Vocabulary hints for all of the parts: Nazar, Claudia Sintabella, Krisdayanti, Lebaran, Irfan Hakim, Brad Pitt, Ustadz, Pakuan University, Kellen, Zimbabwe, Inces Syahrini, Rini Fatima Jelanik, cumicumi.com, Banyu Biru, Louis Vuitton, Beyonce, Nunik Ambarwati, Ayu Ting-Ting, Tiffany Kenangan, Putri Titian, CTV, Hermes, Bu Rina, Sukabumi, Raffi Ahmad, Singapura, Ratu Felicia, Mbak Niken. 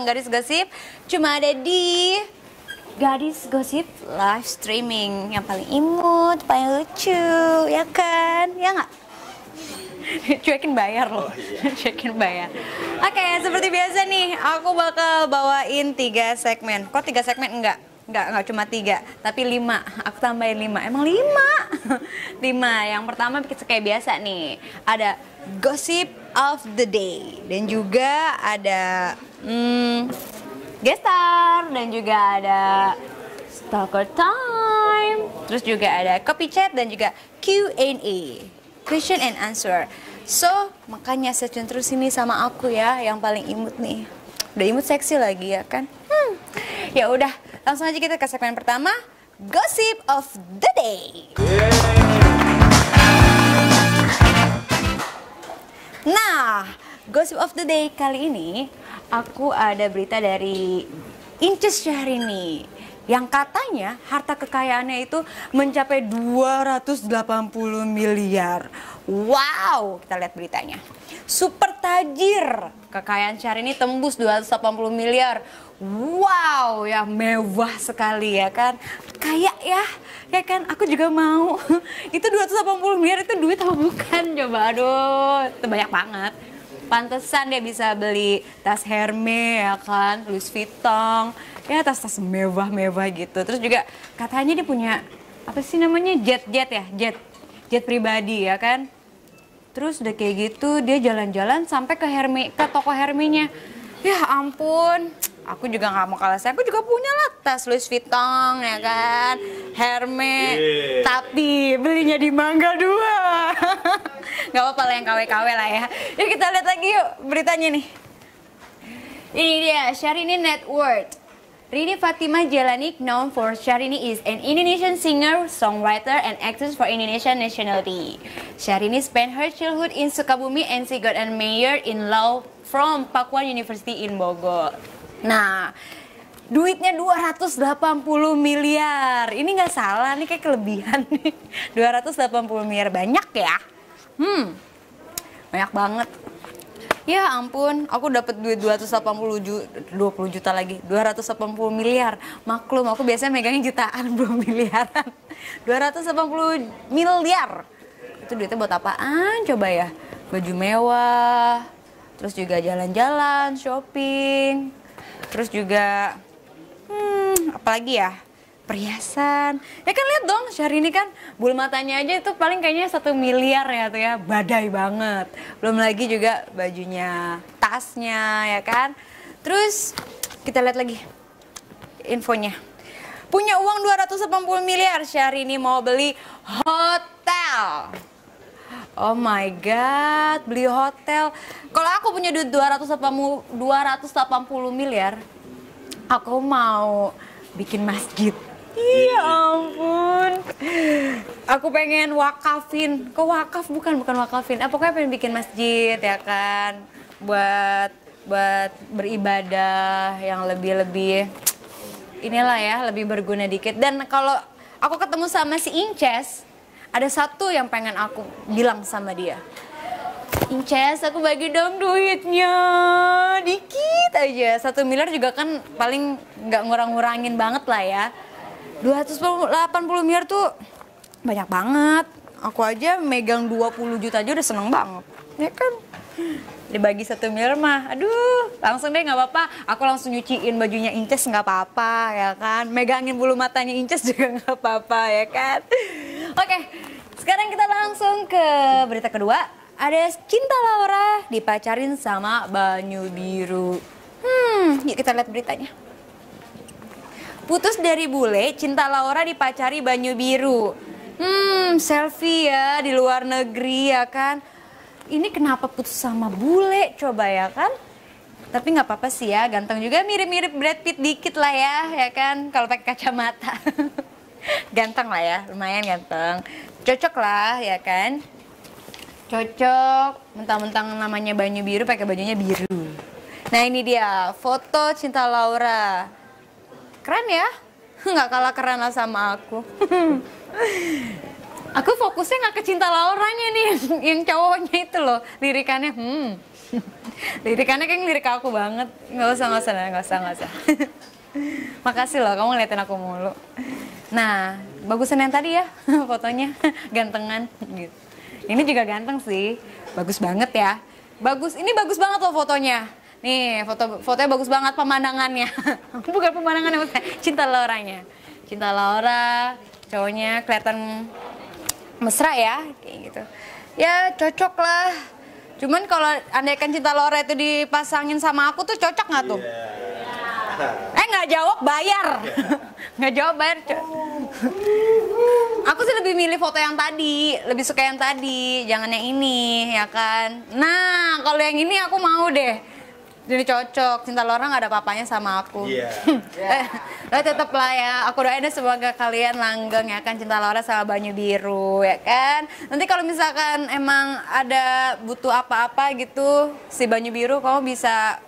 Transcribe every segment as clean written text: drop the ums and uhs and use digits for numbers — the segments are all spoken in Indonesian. tentang Gadis Gosip cuma ada di Gadis Gosip live streaming yang paling imut, paling lucu, ya kan? Ya nggak? Cuekin bayar loh, cuekin bayar. Oke, seperti biasa nih, aku bakal bawain 3 segmen. Kok 3 segmen? Enggak cuma 3, tapi 5. Aku tambahin 5. Emang 5? 5. Yang pertama kayak biasa nih, ada Gossip of the Day, dan juga ada Guest Star, dan juga ada Stalker Time. Terus juga ada Copy Chat dan juga Q&A, Question and Answer. So, makanya stay-tune terus ini sama aku ya, yang paling imut nih. Udah imut seksi lagi ya kan? Ya udah, langsung aja kita ke segmen pertama, Gossip of the Day. Yeah. Nah, Gossip of the Day kali ini aku ada berita dari Inces Syahrini yang katanya harta kekayaannya itu mencapai 280 miliar. Wow, kita lihat beritanya. Super tajir, kekayaan Syahrini tembus 280 miliar. Wow, ya mewah sekali ya kan. Kayak ya kan, aku juga mau. Itu 280 miliar itu duit apa bukan? Coba, aduh, itu banyak banget. Pantesan dia bisa beli tas Hermes ya kan, Louis Vuitton, ya tas-tas mewah-mewah gitu. Terus juga katanya dia punya, apa sih namanya, jet pribadi ya kan. Terus udah kayak gitu, dia jalan-jalan sampai ke toko Hermesnya. Ya ampun, aku juga nggak mau kalah. Aku juga punya lah tas Louis Vuitton ya kan, Hermes, tapi belinya di Mangga 2. Nggak apa-apa lah, yang KW-KW lah ya. Yuk kita lihat lagi yuk beritanya nih. Ini dia, Syahrini net worth. Rini Fatima Jelanik, known for Syahrini, is an Indonesian singer, songwriter, and actress for Indonesian nationality. Syahrini spent her childhood in Sukabumi and she got a major in law from Pakuan University in Bogor. Nah, duitnya 280 miliar. Ini nggak salah, nih kayak kelebihan nih. 280 miliar banyak ya. Banyak banget. Ya ampun, aku dapat duit 20 juta lagi. 280 miliar. Maklum, aku biasanya megangnya jutaan, belum miliaran. 280 miliar. Itu duitnya buat apaan coba ya? Baju mewah, terus juga jalan-jalan, shopping. Terus juga, apalagi ya, perhiasan. Ya kan lihat dong, Syahrini kan bulu matanya aja itu paling kayaknya 1 miliar ya tuh ya, badai banget. Belum lagi juga bajunya, tasnya ya kan. Terus kita lihat lagi infonya. Punya uang 280 miliar, Syahrini mau beli hotel. Oh my God, beli hotel. Kalau aku punya duit 280 miliar, aku mau bikin masjid. Iya ampun. Aku pengen wakafin. Kok wakaf? Bukan wakafin. Pokoknya pengen bikin masjid ya kan. Buat beribadah yang lebih-lebih. Inilah ya, lebih berguna dikit. Dan kalau aku ketemu sama si Inces, ada satu yang pengen aku bilang sama dia. Inces, aku bagi dong duitnya, dikit aja. 1 miliar juga kan paling nggak ngurang-ngurangin banget lah ya. 280 miliar tuh banyak banget. Aku aja megang 20 juta aja udah seneng banget, ya kan? Dibagi 1 miliar mah, aduh, langsung deh nggak apa-apa. Aku langsung nyuciin bajunya Inces nggak apa-apa ya kan. Megangin bulu matanya Inces juga nggak apa-apa ya kan. Oke, sekarang kita langsung ke berita kedua. Ada Cinta Laura dipacarin sama Banyu Biru. Yuk kita lihat beritanya. Putus dari bule, Cinta Laura dipacari Banyu Biru. Selfie ya di luar negeri ya kan. Ini kenapa putus sama bule coba ya kan? Tapi nggak apa-apa sih ya, ganteng juga, mirip-mirip Brad Pitt dikit lah ya kan? Kalau pakai kacamata. Ganteng lah ya, lumayan ganteng. Cocok lah ya kan. Cocok, mentang-mentang namanya Banyu Biru pakai bajunya biru. Nah ini dia, foto Cinta Laura. Keren ya, nggak kalah keren lah sama aku. Aku fokusnya nggak ke Cinta Lauranya nih, yang cowoknya itu loh, lirikannya. Lirikannya kayak lirik aku banget. Nggak usah. Makasih loh, kamu ngeliatin aku mulu. Nah, bagusan yang tadi ya fotonya, gantengan gitu. Ini juga ganteng sih, bagus banget ya. Bagus, ini bagus banget loh fotonya. Nih, fotonya bagus banget pemandangannya. Bukan pemandangannya, Cinta Lauranya. Cinta Laura, cowoknya kelihatan mesra ya, kayak gitu. Ya cocok lah. Cuman kalau andaikan Cinta Laura itu dipasangin sama aku tuh cocok nggak tuh? Yeah. Nggak jawab bayar. Nggak jawab bayar. Aku sih lebih milih foto yang tadi, lebih suka yang tadi, jangan yang ini, ya kan? Nah, kalau yang ini aku mau deh. Jadi cocok, Cinta Laura nggak ada papanya sama aku. Iya. Yeah. Tetap lah ya, aku doain semoga kalian langgeng ya kan, Cinta Laura sama Banyu Biru ya kan. Nanti kalau misalkan emang ada butuh apa-apa gitu, si Banyu Biru kamu bisa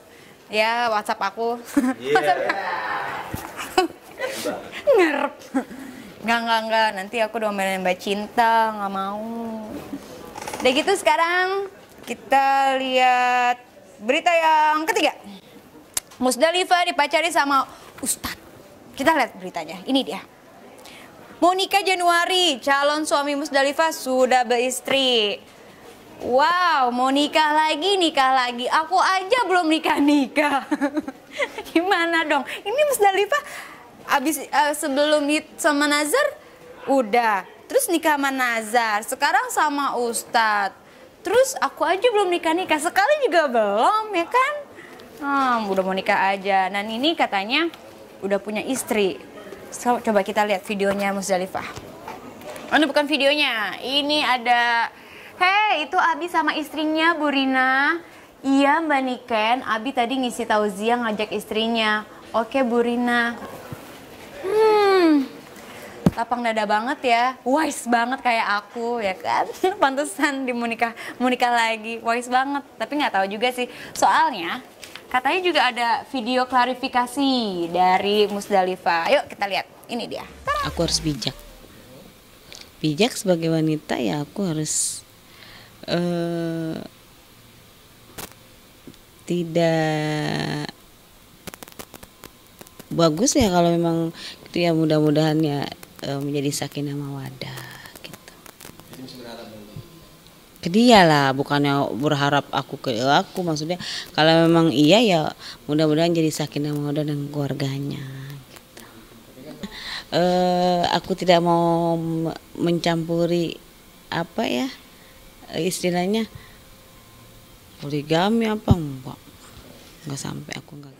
ya WhatsApp aku. Iya. Yeah. Ngerep. Enggak, nanti aku domelin Mbak Cinta, nggak mau. Udah gitu sekarang kita lihat berita yang ketiga, Musdalifah dipacari sama Ustadz. Kita lihat beritanya, ini dia. Monika Januari, calon suami Musdalifah sudah beristri. Wow, mau nikah lagi. Aku aja belum nikah. Gimana dong? Ini Musdalifah abis sebelum sama Nazar udah, terus nikah sama Nazar, sekarang sama Ustadz. Terus aku aja belum nikah, sekali juga belum ya kan? Udah mau nikah aja. Dan ini katanya udah punya istri. So, coba kita lihat videonya Musdalifah. Ini bukan videonya. Ini ada, hei itu Abi sama istrinya Bu Rina. Iya Mbak Niken, Abi tadi ngisi tauziah ngajak istrinya. Oke Bu Rina. Lapang dada banget ya, wise banget kayak aku ya kan, pantesan di Monika lagi, wise banget. Tapi nggak tahu juga sih, soalnya katanya juga ada video klarifikasi dari Musdalifah. Yuk kita lihat, ini dia. Tada! Aku harus bijak sebagai wanita ya, aku harus tidak bagus ya kalau memang gitu ya, mudah-mudahan ya menjadi sakinah mawadah gitu. Ke dia lah, bukannya berharap aku ke aku, maksudnya kalau memang iya ya mudah-mudahan jadi sakinah mawadah dan keluarganya gitu. Aku tidak mau mencampuri apa ya istilahnya poligami apa enggak sampai aku enggak.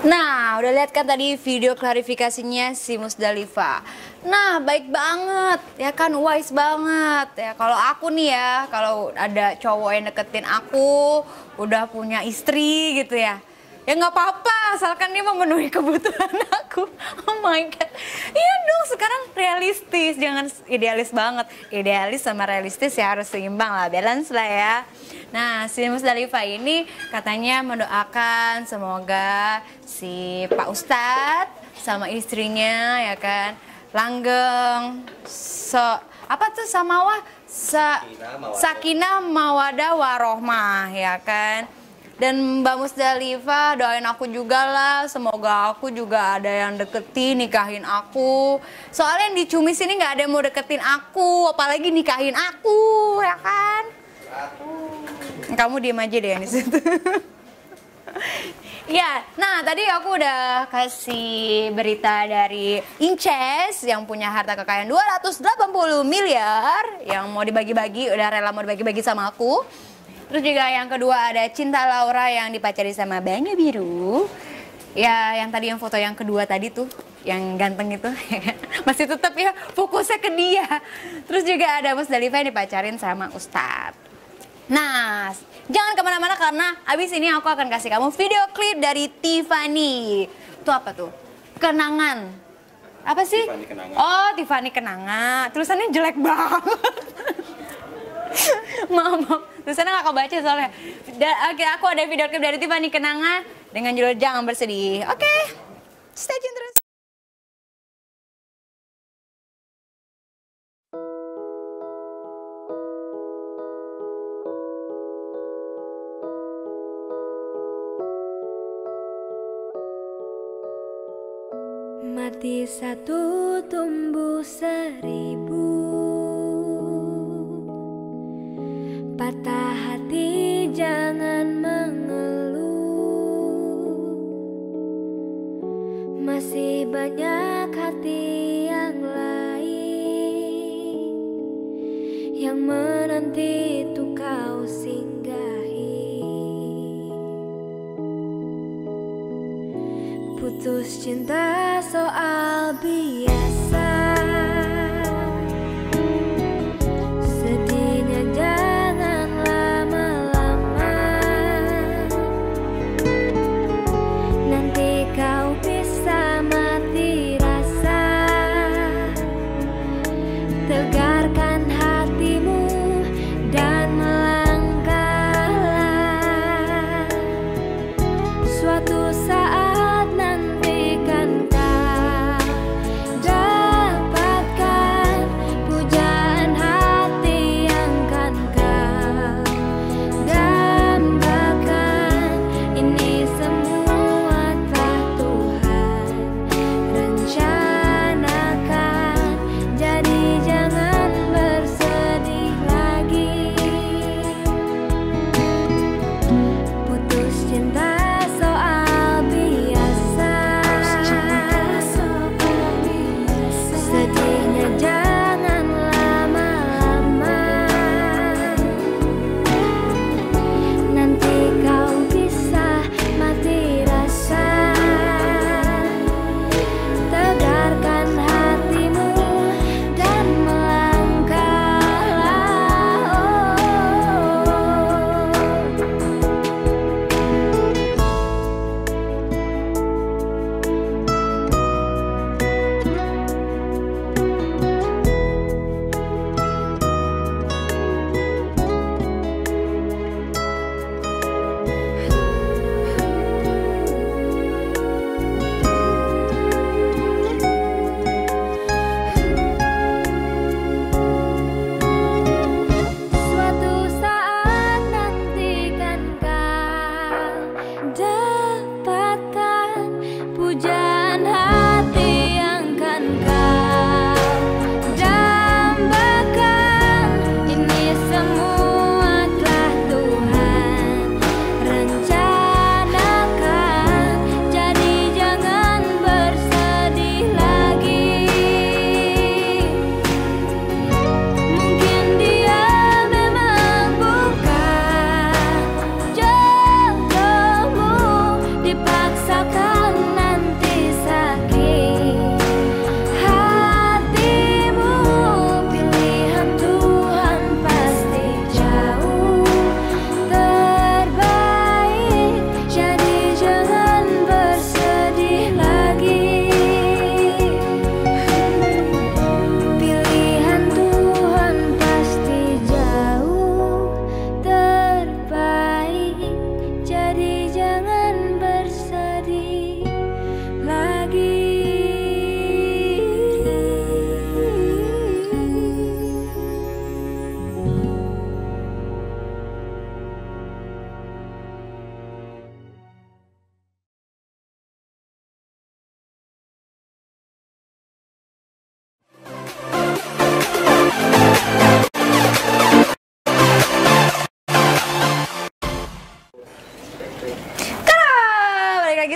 Nah, udah lihat kan tadi video klarifikasinya si Musdalifah. Nah, baik banget, ya kan, wise banget. Ya, kalau aku nih ya, kalau ada cowok yang deketin aku, udah punya istri gitu ya. Ya nggak apa-apa, asalkan dia memenuhi kebutuhan aku. Oh my God. Iya dong, sekarang realistis, jangan idealis banget. Idealis sama realistis ya harus seimbang lah, balance lah ya. Nah, si Musdalifah ini katanya mendoakan semoga si Pak Ustadz sama istrinya ya kan langgeng, sakinah mawadah warohmah ya kan. Dan Mbak Musdalifah doain aku juga lah, semoga aku juga ada yang deketin, nikahin aku. Soalnya yang di Cumis ini nggak ada yang mau deketin aku, apalagi nikahin aku, ya kan? Kamu diem aja deh yang di situ. Ya, nah tadi aku udah kasih berita dari Inces yang punya harta kekayaan 280 miliar yang mau dibagi-bagi, udah rela mau dibagi-bagi sama aku. Terus juga yang kedua ada Cinta Laura yang dipacari sama Banyu Biru. Ya, yang tadi yang foto yang kedua tadi tuh, yang ganteng itu masih tetap ya fokusnya ke dia. Terus juga ada Musdalifah yang dipacarin sama Ustadz. Nah, jangan kemana-mana karena abis ini aku akan kasih kamu video klip dari Tiffany. Itu apa tuh? Kenangan. Apa sih? Tiffany Kenangan. Oh, Tiffany Kenangan. Tulisannya jelek banget. Maaf. Tulisannya gak aku baca soalnya. Oke, aku ada video klip dari Tiffany Kenangan dengan judul Jangan Bersedih. Oke, stay tune terus. Mati satu tumbuh 1000, patah hati jangan mengeluh, masih banyak hati yang lain yang menanti untuk kau singgahi. Putus cinta soal biasa, sedihnya jangan lama-lama, nanti kau bisa mati rasa. Tegarkan hatimu dan melangkahlah, suatu saat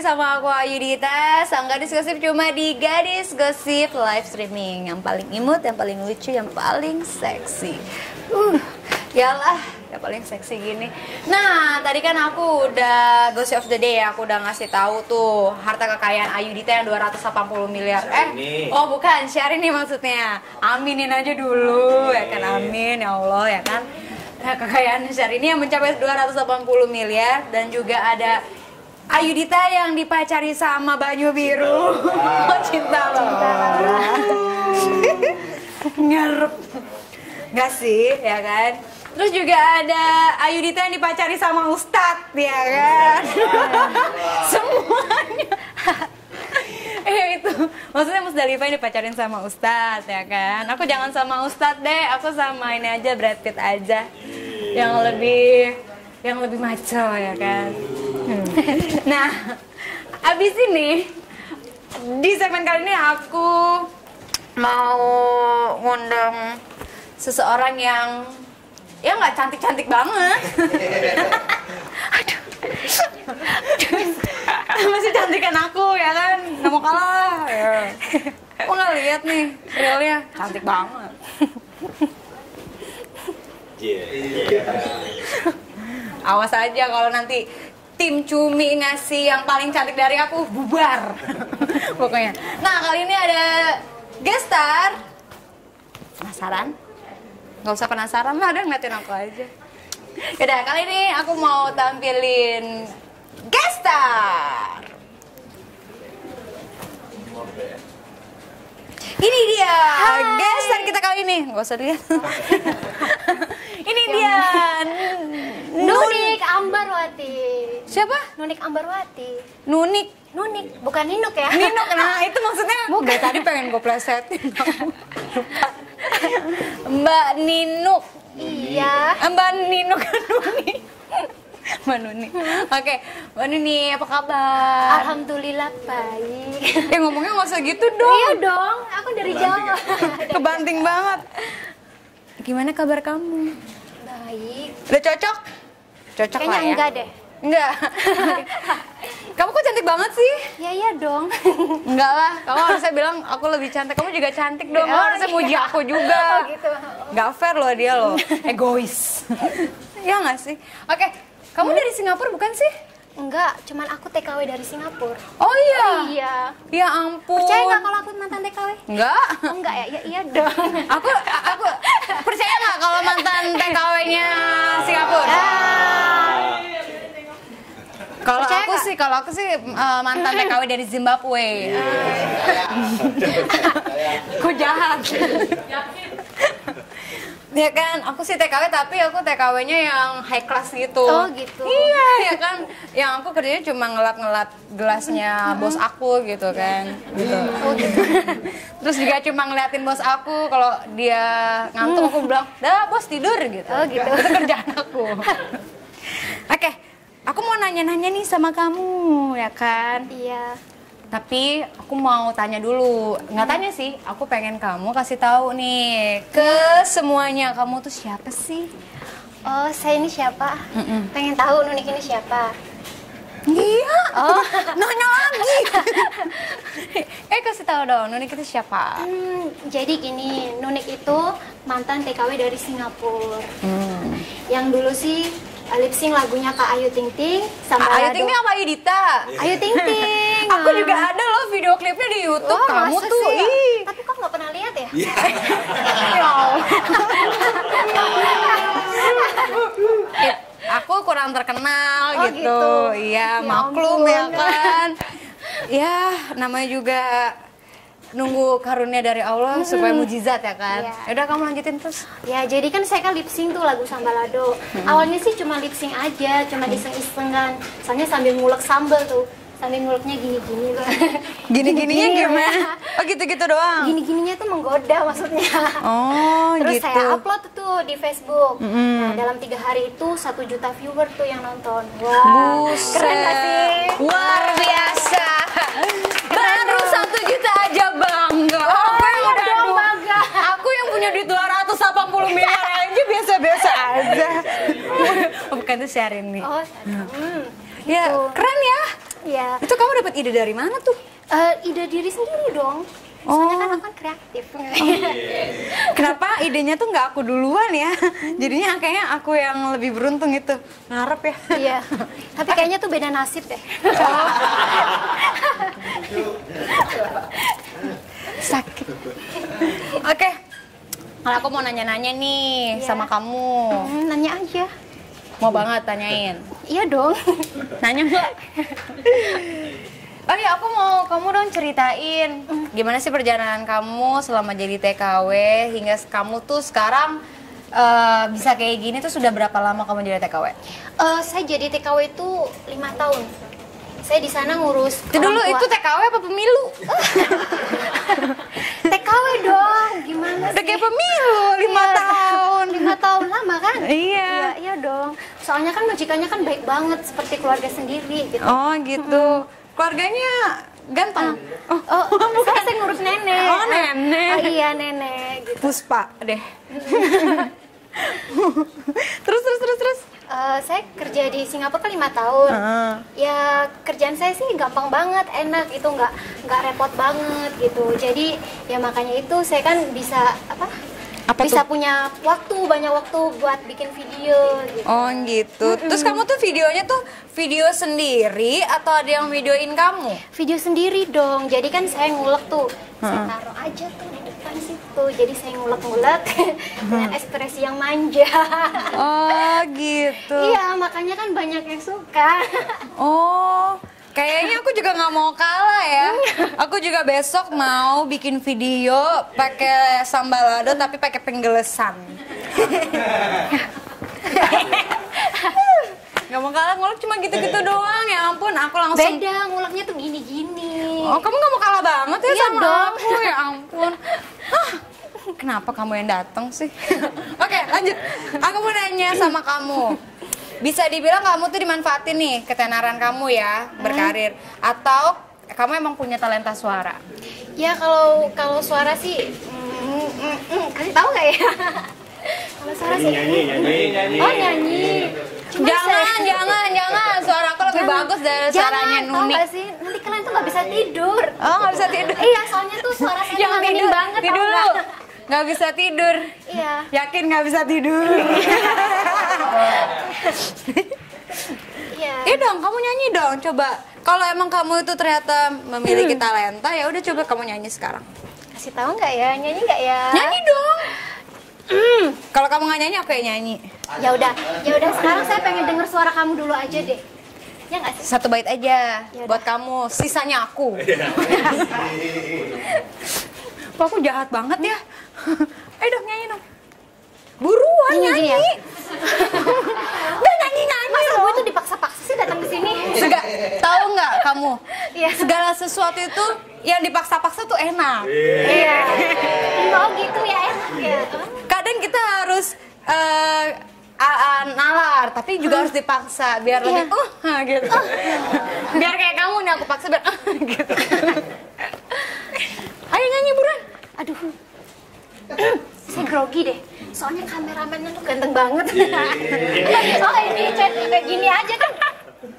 sama aku Ayu Dhita, sang gadis gosip cuma di Gadis Gosip live streaming. Yang paling imut, yang paling lucu, yang paling seksi. Yalah, yang paling seksi gini. Nah, tadi kan aku udah Gosip of the Day, aku udah ngasih tahu tuh harta kekayaan Ayu Dhita yang 280 miliar. Syahrini. Oh bukan, Syahrini maksudnya. Aminin aja dulu, amin. Ya kan, amin, ya Allah, ya kan. Nah, kekayaan Syahrini yang mencapai 280 miliar dan juga ada Ayu Dhita yang dipacari sama Banyu Biru. Cinta Laura. Ngarep. Nggak sih, ya kan? Terus juga ada Ayu Dhita yang dipacari sama Ustadz, ya kan? Semuanya. Itu. Maksudnya Musdalifah yang dipacarin sama Ustadz, ya kan? Aku jangan sama Ustadz deh, aku sama ini aja, Brad Pitt aja. Yang lebih maco, ya kan? Nah, abis ini Di segmen kali ini aku mau ngundang seseorang yang ya nggak cantik-cantik banget. Aduh. Masih cantikan aku ya kan, nggak mau kalah. Aku nggak lihat nih realnya, cantik banget. Awas aja kalau nanti tim cumi ngasih yang paling cantik dari aku, bubar. Pokoknya. Nah kali ini ada guest star. Penasaran? Nggak usah penasaran lah, udah ngeliatin aku aja. Yaudah, kali ini aku mau tampilin guest star. Ini dia guest star kita kali ini. Nggak usah dilihat. Ini dia Nunik Ambarwati. Siapa? Nunik Ambarwati. Nunik, bukan Ninuk ya? Ninuk, nah itu maksudnya. Bukan, tadi pengen gue plesetin. Mbak Ninuk. Iya. Mbak Ninuk kan Nunik. Mbak Nuni. Oke, Mbak Nuni apa kabar? Alhamdulillah baik. Ya ngomongnya nggak usah gitu dong. Iya dong, aku dari Jawa. Kebanting banget. Gimana kabar kamu? Baik. Udah cocok? Cocok kayaknya lah ya? Enggak deh. Enggak. Kamu kok cantik banget sih? Ya iya dong. Enggak lah, kamu harusnya bilang aku lebih cantik. Kamu juga cantik dong, kamu harusnya muji aku juga. Oh gitu. Gak fair loh dia loh, egois. Ya nggak sih? Oke. Kamu dari Singapura bukan sih? Enggak, cuman aku TKW dari Singapura. Oh iya? Oh, iya. Ya ampun. Percaya nggak kalau aku mantan TKW? Enggak. Oh, enggak ya? Ya iya dong. Aku percaya nggak kalau mantan TKW-nya Singapura? Kalau aku sih, mantan TKW dari Zimbabwe. Aku jahat. Ya kan, aku sih TKW tapi aku TKW-nya yang high class gitu. Oh gitu. Iya, ya kan. Yang aku kerjanya cuma ngelap-ngelap gelasnya bos aku gitu kan. Gitu. Oh, gitu. Terus juga cuma ngeliatin bos aku kalau dia ngantuk aku bilang, "Dah, bos tidur." gitu. Oh gitu. Itu kerjaan aku. Oke, aku mau nanya-nanya nih sama kamu, ya kan? Iya. Tapi aku mau tanya dulu, nggak tanya sih, aku pengen kamu kasih tahu nih ke semuanya, kamu tuh siapa sih? Oh, saya ini siapa? Pengen tahu Nunik ini siapa? Iya, nanya lagi. Kasih tahu dong, Nunik itu siapa? Jadi gini, Nunik itu mantan TKW dari Singapura. Yang dulu sih lip sync lagunya Kak Ayu Ting-Ting sama Ayu Ting-Ting sama Ayu Dhita. Ayu Ting-Ting. Aku juga ada loh video klipnya di YouTube. Oh, kamu tuh. Ya? Tapi kok nggak pernah lihat ya? Aku kurang terkenal gitu. Iya, maklum ya kan. Ya, namanya juga nunggu karunia dari Allah supaya mujizat ya kan. Udah kamu lanjutin terus. Ya jadi kan saya kan lip sync tuh lagu Sambalado. Awalnya sih cuma lip sync aja, cuma iseng-iseng kan. Soalnya sambil ngulek sambal tuh, sambil nguleknya gini-gini loh. Gini-gininya gimana? Oh gitu-gitu doang. Gini-gininya tuh menggoda maksudnya. Oh terus gitu. Terus saya upload tuh di Facebook. Nah dalam 3 hari itu 1 juta viewer tuh yang nonton. Wow. Buset. Keren gak sih? Luar biasa. Baru 1 juta aja bangga. Aku yang punya duit 280 miliar aja biasa-biasa aja. Bukan itu Syahrini. Oh, ya keren ya. Ya. Itu kamu dapat ide dari mana tuh? Ide diri sendiri dong. Soalnya kan aku kreatif. Kenapa idenya tuh nggak aku duluan ya? Jadinya kayaknya aku yang lebih beruntung itu. Ngarep ya? Iya. Tapi kayaknya tuh beda nasib deh. Sakit. Oke. Kalau aku mau nanya-nanya nih sama kamu. Nanya aja. Mau banget tanyain? Iya dong. Nanya nggak? Oh iya, aku mau kamu dong ceritain gimana sih perjalanan kamu selama jadi TKW hingga kamu tuh sekarang bisa kayak gini tuh sudah berapa lama kamu jadi TKW? Saya jadi TKW itu 5 tahun. Saya di sana ngurus. Itu dulu itu TKW apa pemilu? TKW dong, gimana sih? Udah kayak pemilu 5 tahun. 5 tahun lama kan? Iya. Iya dong. Soalnya kan majikannya kan baik banget seperti keluarga sendiri. Gitu. Oh gitu. Keluarganya Ganteng? Oh, saya sering ngurus nenek. Oh, nenek. Oh, iya, nenek. Gitu. Puspa deh. Terus. Saya kerja di Singapura 5 tahun. Ya kerjaan saya sih gampang banget, enak, itu nggak repot banget gitu. Jadi ya makanya itu saya kan bisa bisa punya waktu, banyak waktu buat bikin video gitu. Oh gitu. Terus kamu tuh videonya tuh video sendiri atau ada yang videoin kamu? Video sendiri dong. Jadi kan saya ngulek tuh. Saya taruh aja tuh di depan situ. Jadi saya ngulek-ngulek dengan ekspresi yang manja. Oh gitu. Iya, makanya kan banyak yang suka. Oh, kayaknya aku juga nggak mau kalah ya. Aku juga besok mau bikin video pakai sambalado tapi pakai penggelesan. Gak mau kalah, ngulek cuma gitu-gitu doang. Ya ampun, aku langsung beda, nguleknya tuh gini-gini. Oh, kamu gak mau kalah banget ya sama aku. Ya ampun. Hah, kenapa kamu yang datang sih? Oke, lanjut. Aku mau nanya sama kamu. Bisa dibilang kamu tuh dimanfaatin nih ketenaran kamu ya berkarir, atau kamu emang punya talenta suara? Ya kalau suara sih kasih tahu nggak ya? Kalau suara sih nyanyi. Oh, nyanyi. Jangan, suara aku lebih bagus dari suaranya Nunik. Jangan, sih? Nanti kalian tuh nggak bisa tidur. Oh, nggak bisa tidur? Iya, soalnya tuh suara saya jangan tidur banget. Tidur dulu. Nggak bisa tidur. Iya. Yakin nggak bisa tidur? Iya. Iya dong, kamu nyanyi dong. Coba. Kalau emang kamu itu ternyata memiliki talenta, ya udah coba kamu nyanyi sekarang. Kasih tahu nggak ya? Nyanyi nggak ya? Nyanyi dong. Kalau kamu nggak nyanyi, aku yang nyanyi. Ya udah. Sekarang saya pengen denger suara kamu dulu aja deh. Ya nggak sih? 1 bait aja. Yaudah. Buat kamu, sisanya aku. Kok aku jahat banget ya? Ayo dong, nyanyi dong. Buruan nyanyi. Udah nyanyi. Masa gue tuh dipaksa-paksa sih datang ke sini. Tahu nggak kamu? Segala sesuatu itu yang dipaksa-paksa tuh enak. Iya. Mau gitu ya enak ya. Kadang kita harus nalar, tapi juga harus dipaksa biar lebih gitu. Biar kayak kamu nih, aku paksa biar gitu. Ayo nyanyi buruan. Aduh. Saya grogi deh. Soalnya kameramennya tuh ganteng banget. Oh, ini chat kayak gini aja kan.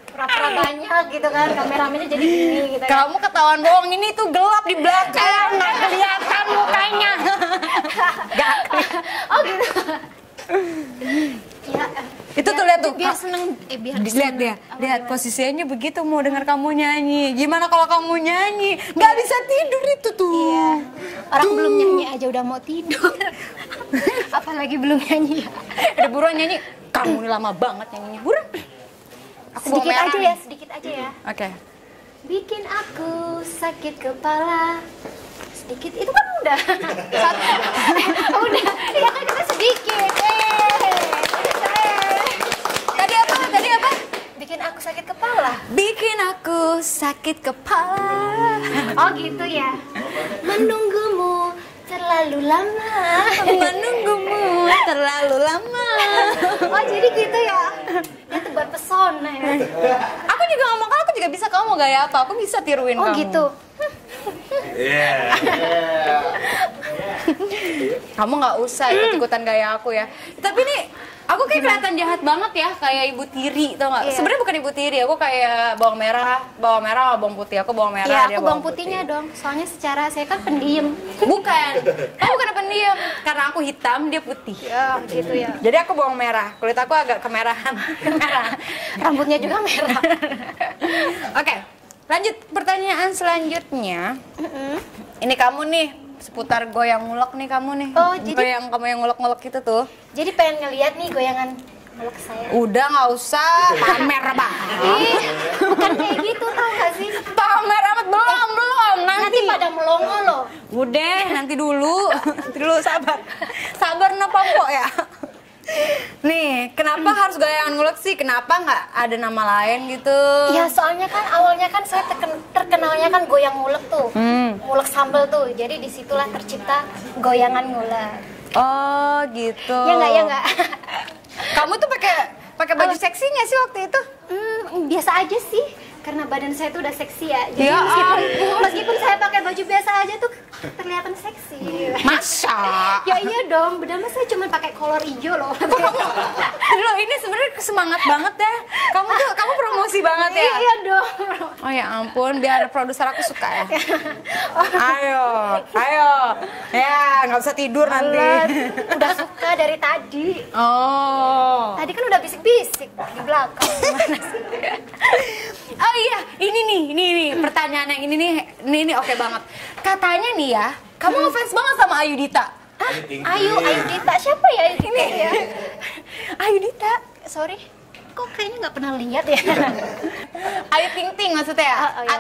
Pura-pura banyak gitu kan, kameramennya jadi gini gitu. Kamu ketahuan bohong, ini tuh gelap di belakang, nggak kelihatan mukanya. Oh gitu. Ya. Itu tuh lihat tuh. Biar seneng, lihat dia. Lihat posisinya begitu mau dengar kamu nyanyi. Gimana kalau kamu nyanyi? Gak bisa tidur itu tuh. Iya. Orang belum nyanyi aja udah mau tidur. Apalagi belum nyanyi. Udah buruan nyanyi. Kamu lama banget nyanyinya. Buruan. Sedikit aja ya. Oke. Bikin aku sakit kepala. Sedikit itu kan udah. Udah. Ya kan kita sedikit. Tadi apa? Bikin aku sakit kepala. Oh gitu ya. Menunggumu terlalu lama. Oh jadi gitu ya. Itu buat pesona ya. Aku juga ngomong, kalau aku juga bisa. Kamu mau gaya apa? Aku bisa tiruin kamu. Oh gitu. Kamu nggak usah ikut-ikutan gaya aku ya. Tapi nih, aku kayak kelihatan jahat banget ya, kayak ibu tiri, tau gak? Yeah. Sebenarnya bukan ibu tiri, aku kayak bawang merah, bawang putih. Aku bawang merah, yeah, dia bawang putihnya putih. Dong, soalnya secara saya kan pendiam. Bukan, aku karena pendiam, karena aku hitam, dia putih. Ya, gitu ya. Jadi aku bawang merah, kulit aku agak kemerahan. Merah. Rambutnya juga merah. Oke, lanjut pertanyaan selanjutnya. Ini kamu nih, seputar goyang ngulek nih kamu nih. Oh, jadi kamu yang ngulek-ngulek gitu tuh. Jadi pengen ngeliat nih goyangan ngulek saya. Udah nggak usah pamer banget. Bukan kayak gitu, tau gak sih? Pamer amat belum. Nanti pada melongo loh. Udah, nanti dulu sabar nepongko ya. Nih, kenapa harus goyangan ngulek sih? Kenapa nggak ada nama lain gitu? Ya, soalnya kan awalnya kan saya terkenalnya kan goyang ngulek tuh. Ngulek sambal tuh. Jadi disitulah tercipta goyangan ngulek. Oh, gitu. Ya nggak. Kamu tuh pakai baju seksi nggak sih waktu itu? Biasa aja sih. karena badan saya tuh udah seksi ya. Jadi ya meskipun saya pakai baju biasa aja tuh terlihat seksi. Masa? Ya iya dong, bedanya saya cuma pakai kolor hijau loh. Loh, ini sebenarnya semangat banget deh. Kamu tuh kamu promosi banget ya. Iya dong. Oh ya ampun, biar produser aku suka ya. Ayo, ayo. Ya, nggak usah tidur nanti. Udah suka dari tadi. Oh. Tadi kan udah bisik-bisik di belakang. Gimana sih? Oh iya, ini nih pertanyaan yang ini oke banget. Katanya nih ya, kamu ngefans banget sama Ayu Dhita. Ah, Ayu Dhita, siapa ya Ayu Dhita ya? Ayu Dhita, sorry, kok kayaknya nggak pernah lihat ya? Ayu Ting-Ting maksudnya ya? Oh, iya.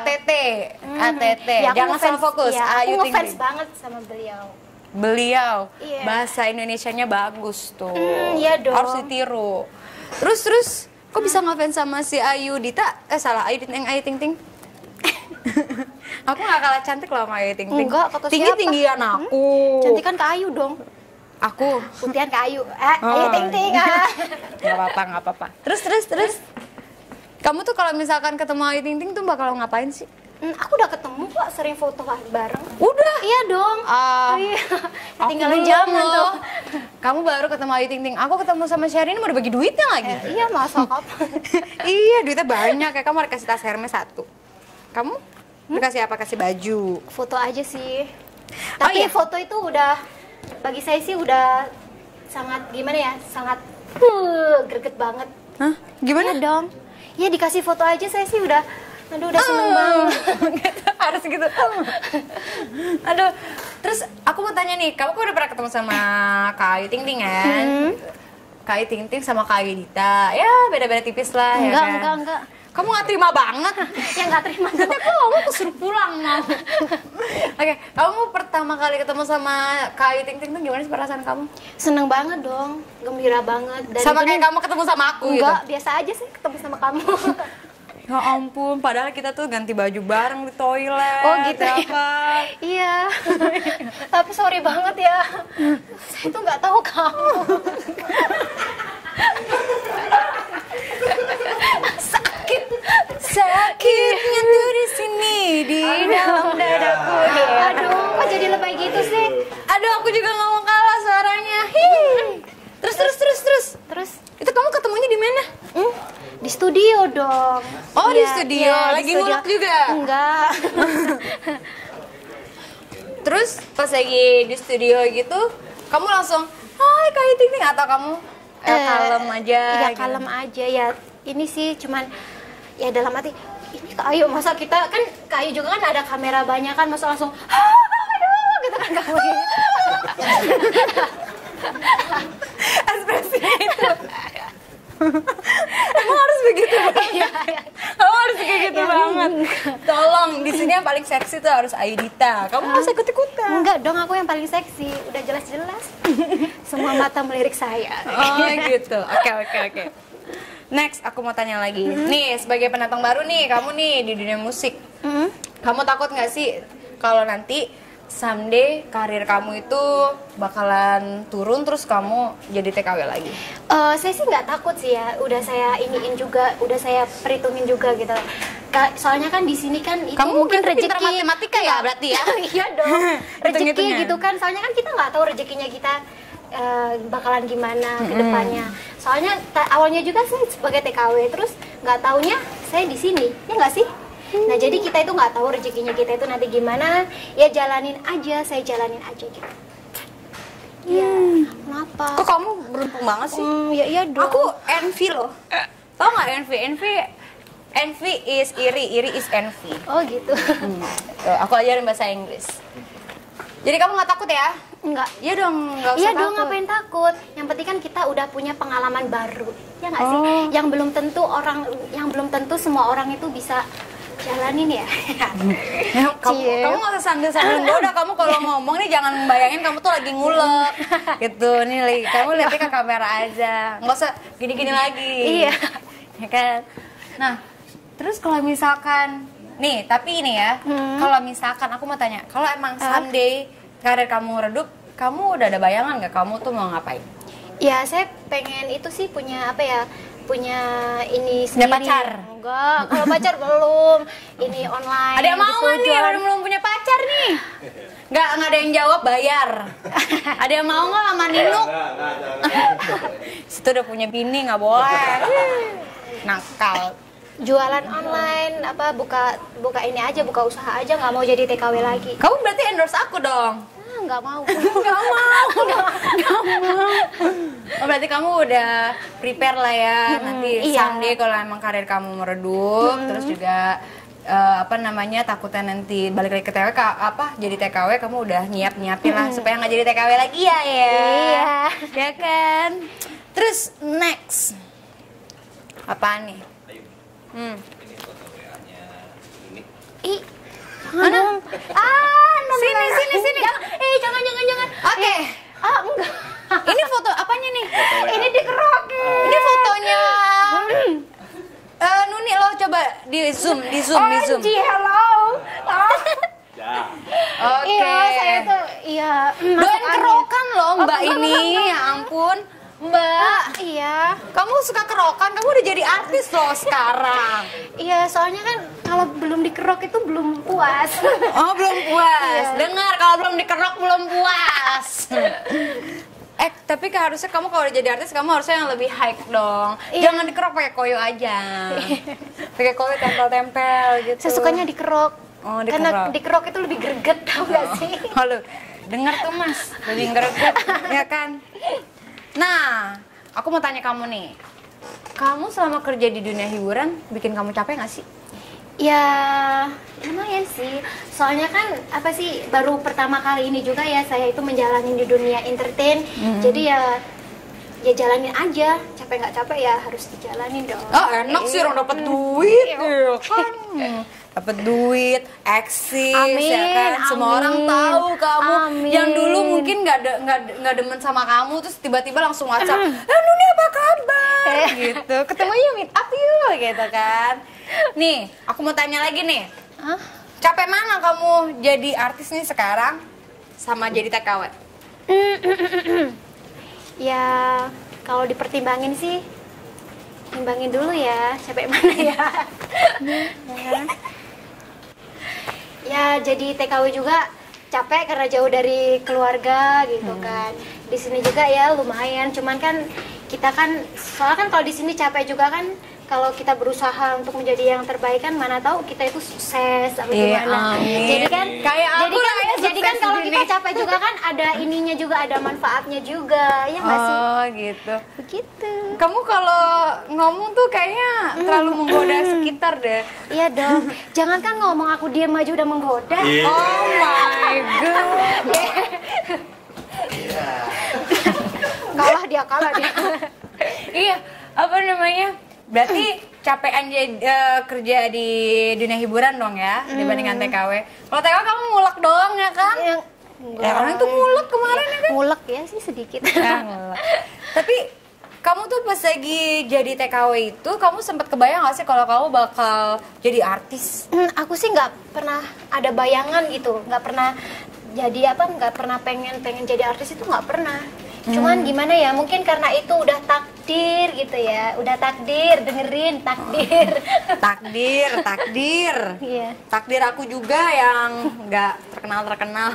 ATT, ya, jangan salah fokus. Ya, Ayu Ting-Ting. Aku ngefans banget sama beliau. Iya. Bahasa Indonesianya bagus tuh, iya dong. Harus ditiru. Terus, kok bisa ngefans sama si Ayu Dhita? Ayu Ting-Ting. Aku gak kalah cantik loh sama Ayu Ting-Ting. Enggak, kata siapa? Tinggi-tinggian aku. Cantikan ke Ayu dong. Aku? Putihan ke Ayu. Ayu Ting-Ting. Gak apa-apa. Terus. Kamu tuh kalau misalkan ketemu Ayu Ting-Ting tuh bakal ngapain sih? Aku udah ketemu kok, sering foto bareng. Udah? Iya dong. Ketinggalan zaman tuh. Kamu baru ketemu Ayu Ting-Ting. Aku ketemu sama Syahrini mau dibagi duitnya lagi. Iya, masa kapan? Iya, duitnya banyak. Kayak kamu ada kasih tas Hermes satu. Kamu dikasih apa? Kasih baju. Foto aja sih. Tapi foto itu udah, bagi saya sih udah sangat gimana ya? Sangat greget banget. Hah? Gimana? Iya dong. Ya dikasih foto aja saya sih udah, aduh udah seneng banget. Harus gitu. Aduh. Terus aku mau tanya nih, kamu kok udah pernah ketemu sama Kak Ayu Ting-Ting kan? Kak Ayu Ting-Ting sama Kak Ayu Dhita. Ya beda-beda tipis lah. Enggak. Kamu gak terima banget. Ya gak terima. Nanti kamu suruh pulang. Oke, kamu pertama kali ketemu sama Kak Ayu Ting-Ting tuh gimana sih perasaan kamu? Seneng banget dong, gembira banget. Sama kayak kamu ketemu sama aku gitu? Enggak, biasa aja sih ketemu sama kamu. Ya ampun, padahal kita tuh ganti baju bareng di toilet. Oh gitu ya? Iya. Tapi sorry banget ya, saya tuh gak tahu kamu. Sakitnya tuh di sini, di dalam dadaku. Aduh, kok jadi lebay gitu sih? Aduh, aku juga gak mau kalah suaranya. Terus. Itu kamu ketemunya di mana? Di studio dong. Oh ya, di studio. Ya, lagi ngulek juga? Enggak. Terus pas lagi di studio gitu, kamu langsung, hai Kak Ayu Ting-Ting, atau kamu kalem aja? Iya gitu. Kalem aja ya. Ini sih cuman ya dalam hati, ini Kak Ayu, masa kita kan Kak Ayu juga kan ada kamera banyak kan, masa langsung aduh gitu kan Kak Ayu. Ekspresinya itu. Emang harus begitu banget. Kamu harus kayak gitu banget. Tolong, di sini yang paling seksi tuh harus Ayu Dhita. Kamu harus ikut-ikutan. Enggak dong, aku yang paling seksi. Udah jelas-jelas. Semua mata melirik saya. Oh gitu. Oke. Next, aku mau tanya lagi. Nih, sebagai pendatang baru nih, kamu nih di dunia musik. Kamu takut nggak sih kalau nanti someday karir kamu itu bakalan turun terus kamu jadi TKW lagi? Saya sih nggak takut sih ya, udah saya iniin juga, udah saya perhitungin juga gitu. Soalnya kan di sini kan itu kamu mungkin rezeki matematika ya berarti ya? Iya dong, rezeki gitu kan. Soalnya kan kita nggak tahu rezekinya kita bakalan gimana ke depannya. Soalnya awalnya juga sih sebagai TKW, terus nggak taunya saya di sini, ya nggak sih? Nah jadi kita itu nggak tahu rezekinya kita itu nanti gimana, ya jalanin aja, saya jalanin aja gitu. Iya, kenapa? Kok kamu beruntung banget sih? Iya dong. Aku envy loh. Tau nggak envy? Envy is iri, iri is envy. Oh gitu. Aku ajarin bahasa Inggris. Jadi kamu nggak takut ya? Enggak. Iya dong, nggak usah takut. Iya dong, ngapain takut? Yang penting kan kita udah punya pengalaman baru, ya nggak sih? Yang belum tentu semua orang itu bisa jalanin ya. Kamu nggak usah sambil udah kamu kalau ngomong nih jangan membayangin kamu tuh lagi ngulek gitu nih, kamu lihatnya ke kamera aja, nggak usah gini-gini lagi. Iya ya kan. Nah terus kalau misalkan nih, tapi ini ya, kalau misalkan aku mau tanya, kalau emang someday karir kamu redup, kamu udah ada bayangan nggak kamu tuh mau ngapain? Ya saya pengen itu sih punya apa ya, punya ini sendiri. Punya pacar? Enggak, kalau pacar belum. Ini online. Ada yang mau kan nih, belum punya pacar nih. Enggak ada yang jawab, bayar. Ada yang mau nggak sama Ninuk? Situ udah punya bini, nggak boleh. Nakal. Jualan online, apa buka ini aja, buka usaha aja, nggak mau jadi TKW lagi. Kamu berarti endorse aku dong? Nggak mau. Nggak mau. Oh, berarti kamu udah prepare lah ya, nanti iya. Someday kalau emang karir kamu meredup, terus juga apa namanya, takutnya nanti balik lagi ke TKW, apa jadi TKW kamu udah nyiapin lah supaya nggak jadi TKW lagi ya. Iya. Ya kan. Terus next apaan nih? Ini foto WA-nya ini. Mana? Sini. Jangan. Oke. Ah, enggak. Ini foto apanya nih? Foto ini dikerokin. Ini fotonya. Nuni lo coba di zoom. Oh, hello. Oh. Ya. Oke. Iya, saya tuh iya. Doain kerokan lo Mbak ini. Ya ampun. Mbak, iya. Kamu suka kerokan, kamu udah jadi artis loh sekarang. Iya, soalnya kan kalau belum dikerok itu belum puas. Oh, belum puas. Iya. Dengar, kalau belum dikerok belum puas. Tapi harusnya kamu kalau udah jadi artis, kamu harusnya yang lebih high dong. Iya. Jangan dikerok, pakai koyo aja. Pakai koyo tempel-tempel gitu. Saya sukanya dikerok. Oh, dikerok. Karena dikerok itu lebih greget, tau gak sih? Halo, dengar tuh mas, lebih greget, ya kan? Nah, aku mau tanya kamu nih. Kamu selama kerja di dunia hiburan, bikin kamu capek gak sih? Ya, lumayan sih. Soalnya kan, apa sih, baru pertama kali ini juga ya, saya itu menjalani di dunia entertain. Jadi ya jalanin aja. Capek gak capek ya harus dijalanin dong. Oh, enak sih orang dapet duit. Iya kan? Dapet duit, eksis, ya kan? Semua orang tahu kamu. Yang dulu mungkin nggak demen sama kamu, terus tiba-tiba langsung WhatsApp, Nuni apa kabar? Gitu, ketemu yuk, meet up yuk, gitu kan? Nih, aku mau tanya lagi nih, capek mana kamu jadi artis nih sekarang, sama jadi TKW? Ya, kalau dipertimbangin sih, timbangin dulu ya, capek mana ya? Ya jadi TKW juga capek karena jauh dari keluarga gitu kan. Di sini juga ya lumayan, cuman kan kita kan soalnya kan kalau di sini capek juga kan, kalau kita berusaha untuk menjadi yang terbaik kan mana tahu kita itu sukses atau gimana. Jadi kan jadi kan kalau kita capek juga kan ada ininya juga, ada manfaatnya juga ya nggak sih? Oh gitu. Begitu. Kamu kalau ngomong tuh kayaknya terlalu menggoda sekitar deh. Iya dong. Jangan kan ngomong aku diam aja udah menggoda. Yeah. Oh my god. Kalah dia. Iya. Apa namanya? Berarti capean kerja di dunia hiburan dong ya, dibandingkan TKW. Kalau TKW kamu ngulek doang ya kan? Ya orang itu ngulek kemarin ya kan? Ngulek ya sih sedikit. Tapi kamu tuh pas lagi jadi TKW itu, kamu sempat kebayang gak sih kalau kamu bakal jadi artis? Aku sih nggak pernah ada bayangan gitu, nggak pernah jadi apa, nggak pernah pengen jadi artis itu nggak pernah. Cuman gimana ya, mungkin karena itu udah takdir gitu ya. Udah takdir, dengerin takdir. Takdir. Iya. Takdir aku juga yang nggak terkenal lah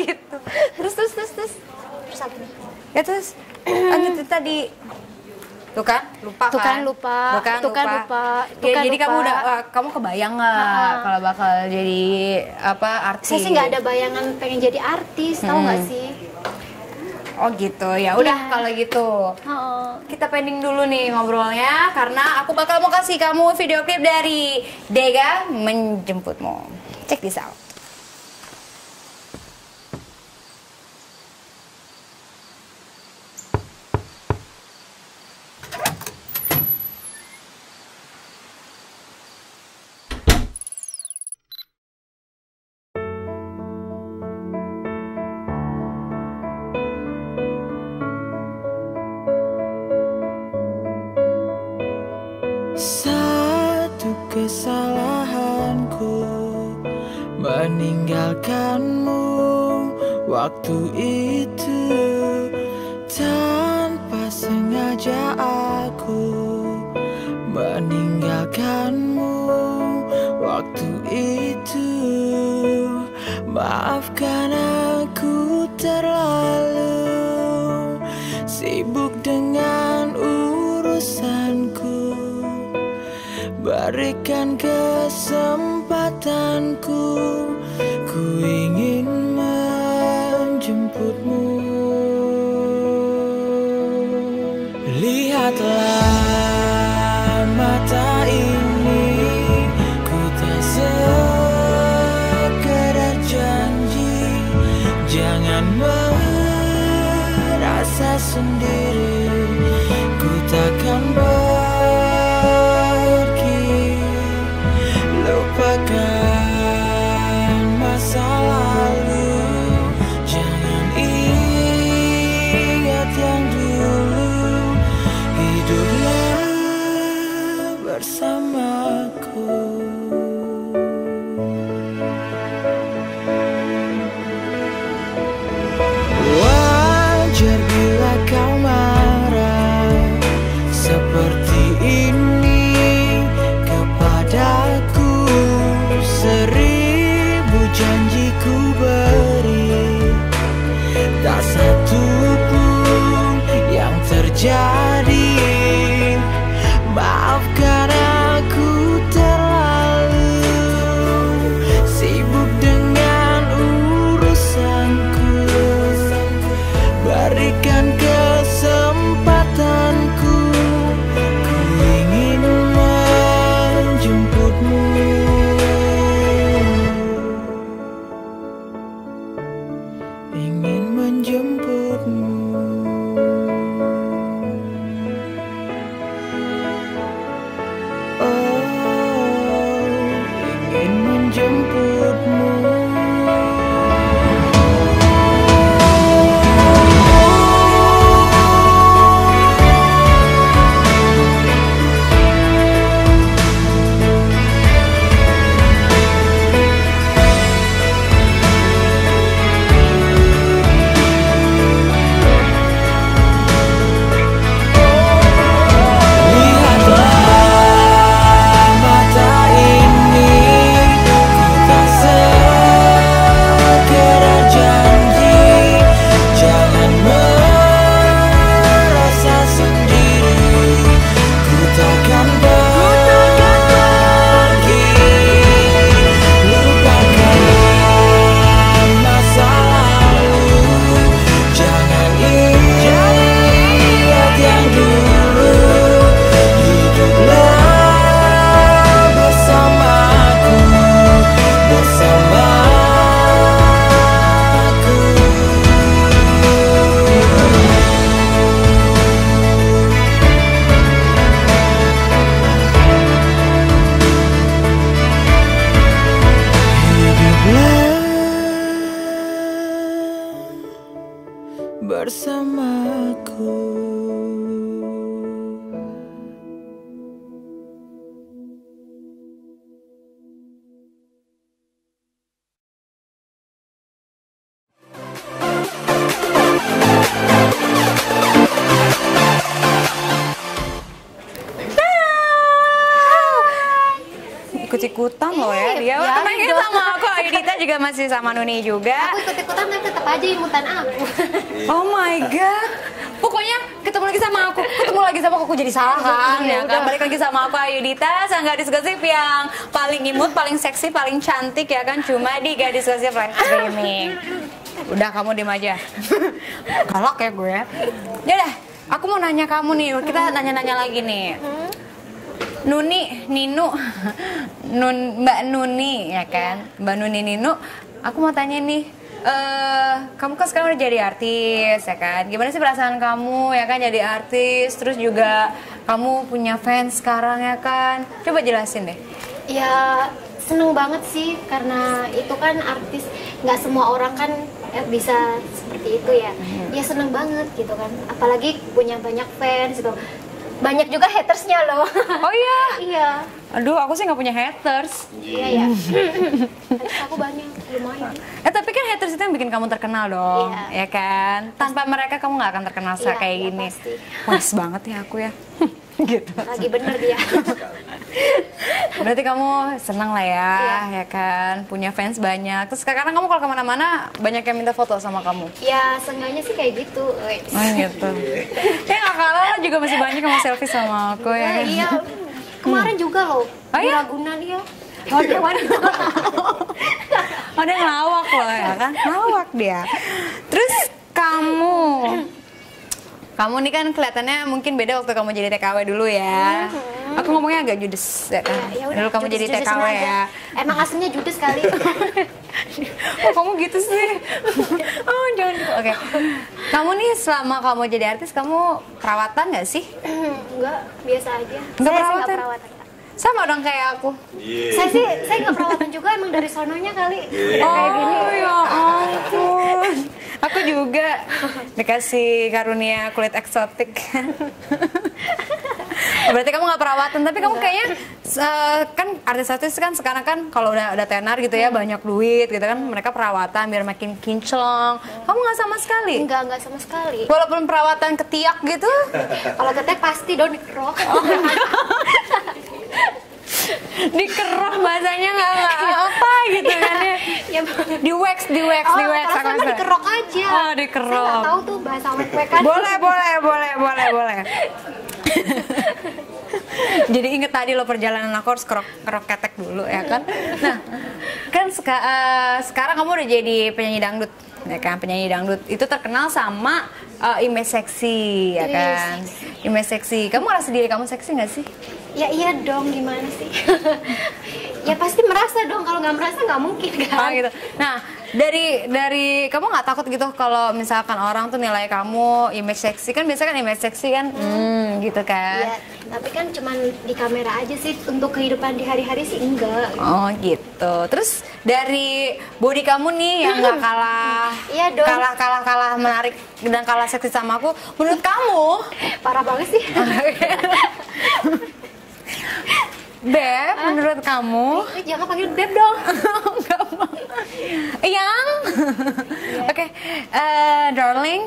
gitu. Terus apa nih? Ya terus itu tadi tuh kan lupa, Tuh kan lupa. Jadi kamu udah kamu kebayang nggak kalau bakal jadi apa artis? Saya sih nggak ada bayangan pengen jadi artis, tau nggak sih? Oh gitu, ya udah kalau gitu. Kita pending dulu nih ngobrolnya karena aku bakal mau kasih kamu video klip dari Dega Menjemputmu. Check this out. Kesalahanku meninggalkanmu waktu itu, tanpa sengaja aku melupakanmu waktu itu. Maafkan aku terlalu sibuk dengan urusanku. Berikan kesempatanku, ku ingin menjemputmu. Lihatlah mata ini, ku tak sekedar janji. Jangan merasa sendiri, ku takkan pergi. Lupakan masa lalu, jangan ingat yang dulu. Hiduplah bersamaku. Wajar bila kau marah seperti ini kepadaku. Seribu janji ku beri, tak satu pun yang terjadi. Maafkan aku terlalu sibuk dengan urusanku. Berikan kesempatanku, ku ingin menjemputmu. Ingin menjemputmu. Ikut-ikutan loh ya, dia temennya sama aku. Ayu Dhita juga masih sama Nuni juga. Aku ikut-ikutan tapi tetap aja imutan aku. Oh my god, pokoknya ketemu lagi sama aku, aku jadi salah kan, ya kan? Balik lagi sama aku Ayu Dhita, sang gadis gosip yang paling imut, paling seksi, paling cantik ya kan, cuma di Gadis Gosip live streaming. Udah kamu diem aja, galak ya gue. Yaudah, aku mau nanya kamu nih, kita nanya-nanya lagi nih. Nuni, Ninu, Mbak Nuni ya kan, Mbak Nuni Ninu, aku mau tanya nih, kamu kan sekarang udah jadi artis ya kan, gimana sih perasaan kamu ya kan jadi artis, terus juga kamu punya fans sekarang ya kan, coba jelasin deh. Ya seneng banget sih karena itu kan artis, nggak semua orang kan bisa seperti itu ya, ya seneng banget gitu kan, apalagi punya banyak fans gitu. Banyak juga hatersnya loh. Oh iya? Iya. Aduh, aku sih nggak punya haters. Iya, ya. Haters aku banyak, lumayan. Eh, tapi kan haters itu yang bikin kamu terkenal dong, ya kan? Tanpa mereka kamu nggak akan terkenal kayak gini. Pasti. Puas banget ya aku ya. Gitu. Lagi bener dia. Berarti kamu senang lah ya, ya kan, punya fans banyak. Terus sekarang kamu kalau kemana-mana banyak yang minta foto sama kamu. Ya, seenggaknya sih kayak gitu. Oh gitu. Kayak gak kalah juga masih banyak yang mau selfie sama aku ya. Iya, kemarin juga loh, di Ragunan ya. Oh dia wanita. Oh dia ngelawak loh ya kan, ngelawak dia. Terus kamu, nih kan kelihatannya mungkin beda waktu kamu jadi TKW dulu ya. Aku ngomongnya agak judes ya kan, dulu kamu jadi TKW ya. Emang aslinya judes kali. Oh kamu gitu sih. Oh jangan gitu. Oke. Kamu nih selama kamu jadi artis kamu perawatan gak sih? Enggak, biasa aja. Saya gak perawatan. Sama dong kayak aku. Yeah. Saya sih, saya nggak perawatan juga, emang dari sononya kali. Yeah. Oh, kayak gini. Ya ampun. Aku juga dikasih karunia kulit eksotik. Berarti kamu nggak perawatan, tapi kamu kayaknya kan artis-artis kan sekarang kan kalau udah tenar gitu ya, banyak duit gitu kan, mereka perawatan biar makin kinclong. Kamu nggak sama sekali? Nggak sama sekali. Walaupun perawatan ketiak gitu? Kalau ketiak pasti dong dikerok. Oh. Dikerok bahasanya nggak apa gitu kan ya? Di wax. Kalau sama dikerok aja. Oh dikerok. Saya nggak tahu tuh bahasa wek-wekan. Boleh. Jadi inget tadi lo perjalanan aku harus kerok ketek dulu ya kan. Nah kan sekarang kamu udah jadi penyanyi dangdut ya kan, penyanyi dangdut itu terkenal sama image seksi ya kan, image seksi. Kamu merasa diri kamu seksi nggak sih? Ya iya dong, gimana sih? Ya pasti merasa dong, kalau nggak merasa nggak mungkin kan. Oh, gitu. Nah dari kamu nggak takut gitu kalau misalkan orang tuh nilai kamu image seksi kan, biasanya kan image seksi kan gitu kan. Ya, tapi kan cuman di kamera aja sih, untuk kehidupan di hari-hari sih enggak. Oh gitu. Terus dari body kamu nih yang nggak kalah menarik dan kalah seksi sama aku, menurut kamu parah banget sih. Beb, menurut kamu? Jangan panggil Beb dong. Enggak mau. Yang? Oke, darling,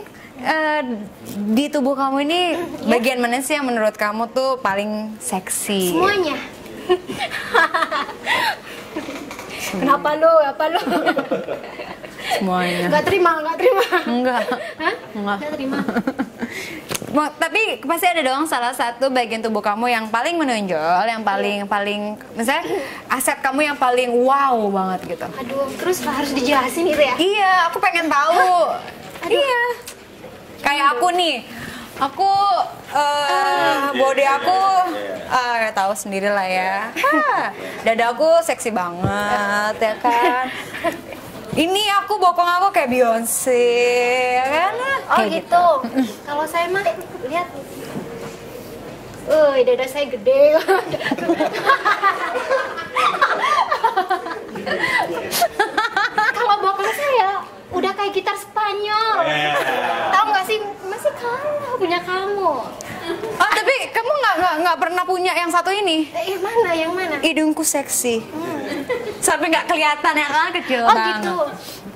di tubuh kamu ini bagian mana sih yang menurut kamu tuh paling seksi? Semuanya. Kenapa lu? Apa lu? Semuanya. Gak terima. Enggak. Hah? Gak terima. Tapi pasti ada dong salah satu bagian tubuh kamu yang paling menonjol, yang paling misalnya aset kamu yang paling wow banget gitu. Aduh, terus harus dijelasin gitu ya? Iya, aku pengen tahu. Iya. Kayak aku nih, aku body aku tahu sendiri lah ya. Dada aku seksi banget ya kan. Ini aku bokong aku kayak Beyonce, kan? Oh kayak gitu. Kalau saya mah lihat, dada saya gede. Kalau bokong saya udah kayak gitar Spanyol. Tahu nggak sih, masih kalah punya kamu. Oh tapi kamu nggak pernah punya yang satu ini? Yang mana? Hidungku seksi. Sampai nggak kelihatan ya kan, kecil. Oh gitu.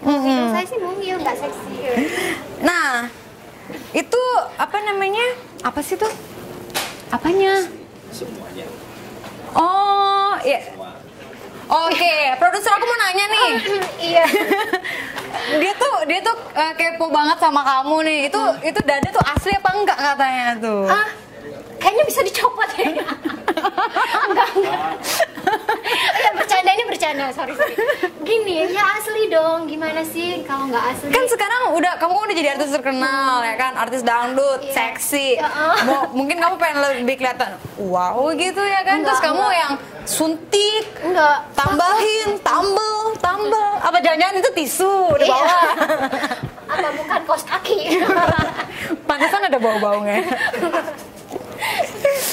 Hidung saya sih mungil, nggak seksi. Nah, itu apa namanya? Apa sih tuh? Apanya? Semuanya. Oh iya. Oke, produser aku mau nanya nih. Iya. Dia tuh kepo banget sama kamu nih. Itu dada tuh asli apa enggak katanya tuh? Ah, kayaknya bisa dicopot ya. Enggak. Ya bercanda, ini bercanda, sorry. Gini ya, asli dong, gimana sih kalau nggak asli? Kan sekarang udah kamu udah jadi artis terkenal ya kan, artis dangdut, seksi. Mungkin kamu pengen lebih kelihatan wow gitu ya kan. Enggak, terus kamu yang suntik, tambahin, tambel. Apa jangan-jangan itu tisu di bawah? Apa bukan kaos kaki? Pantesan ada bau-baunya.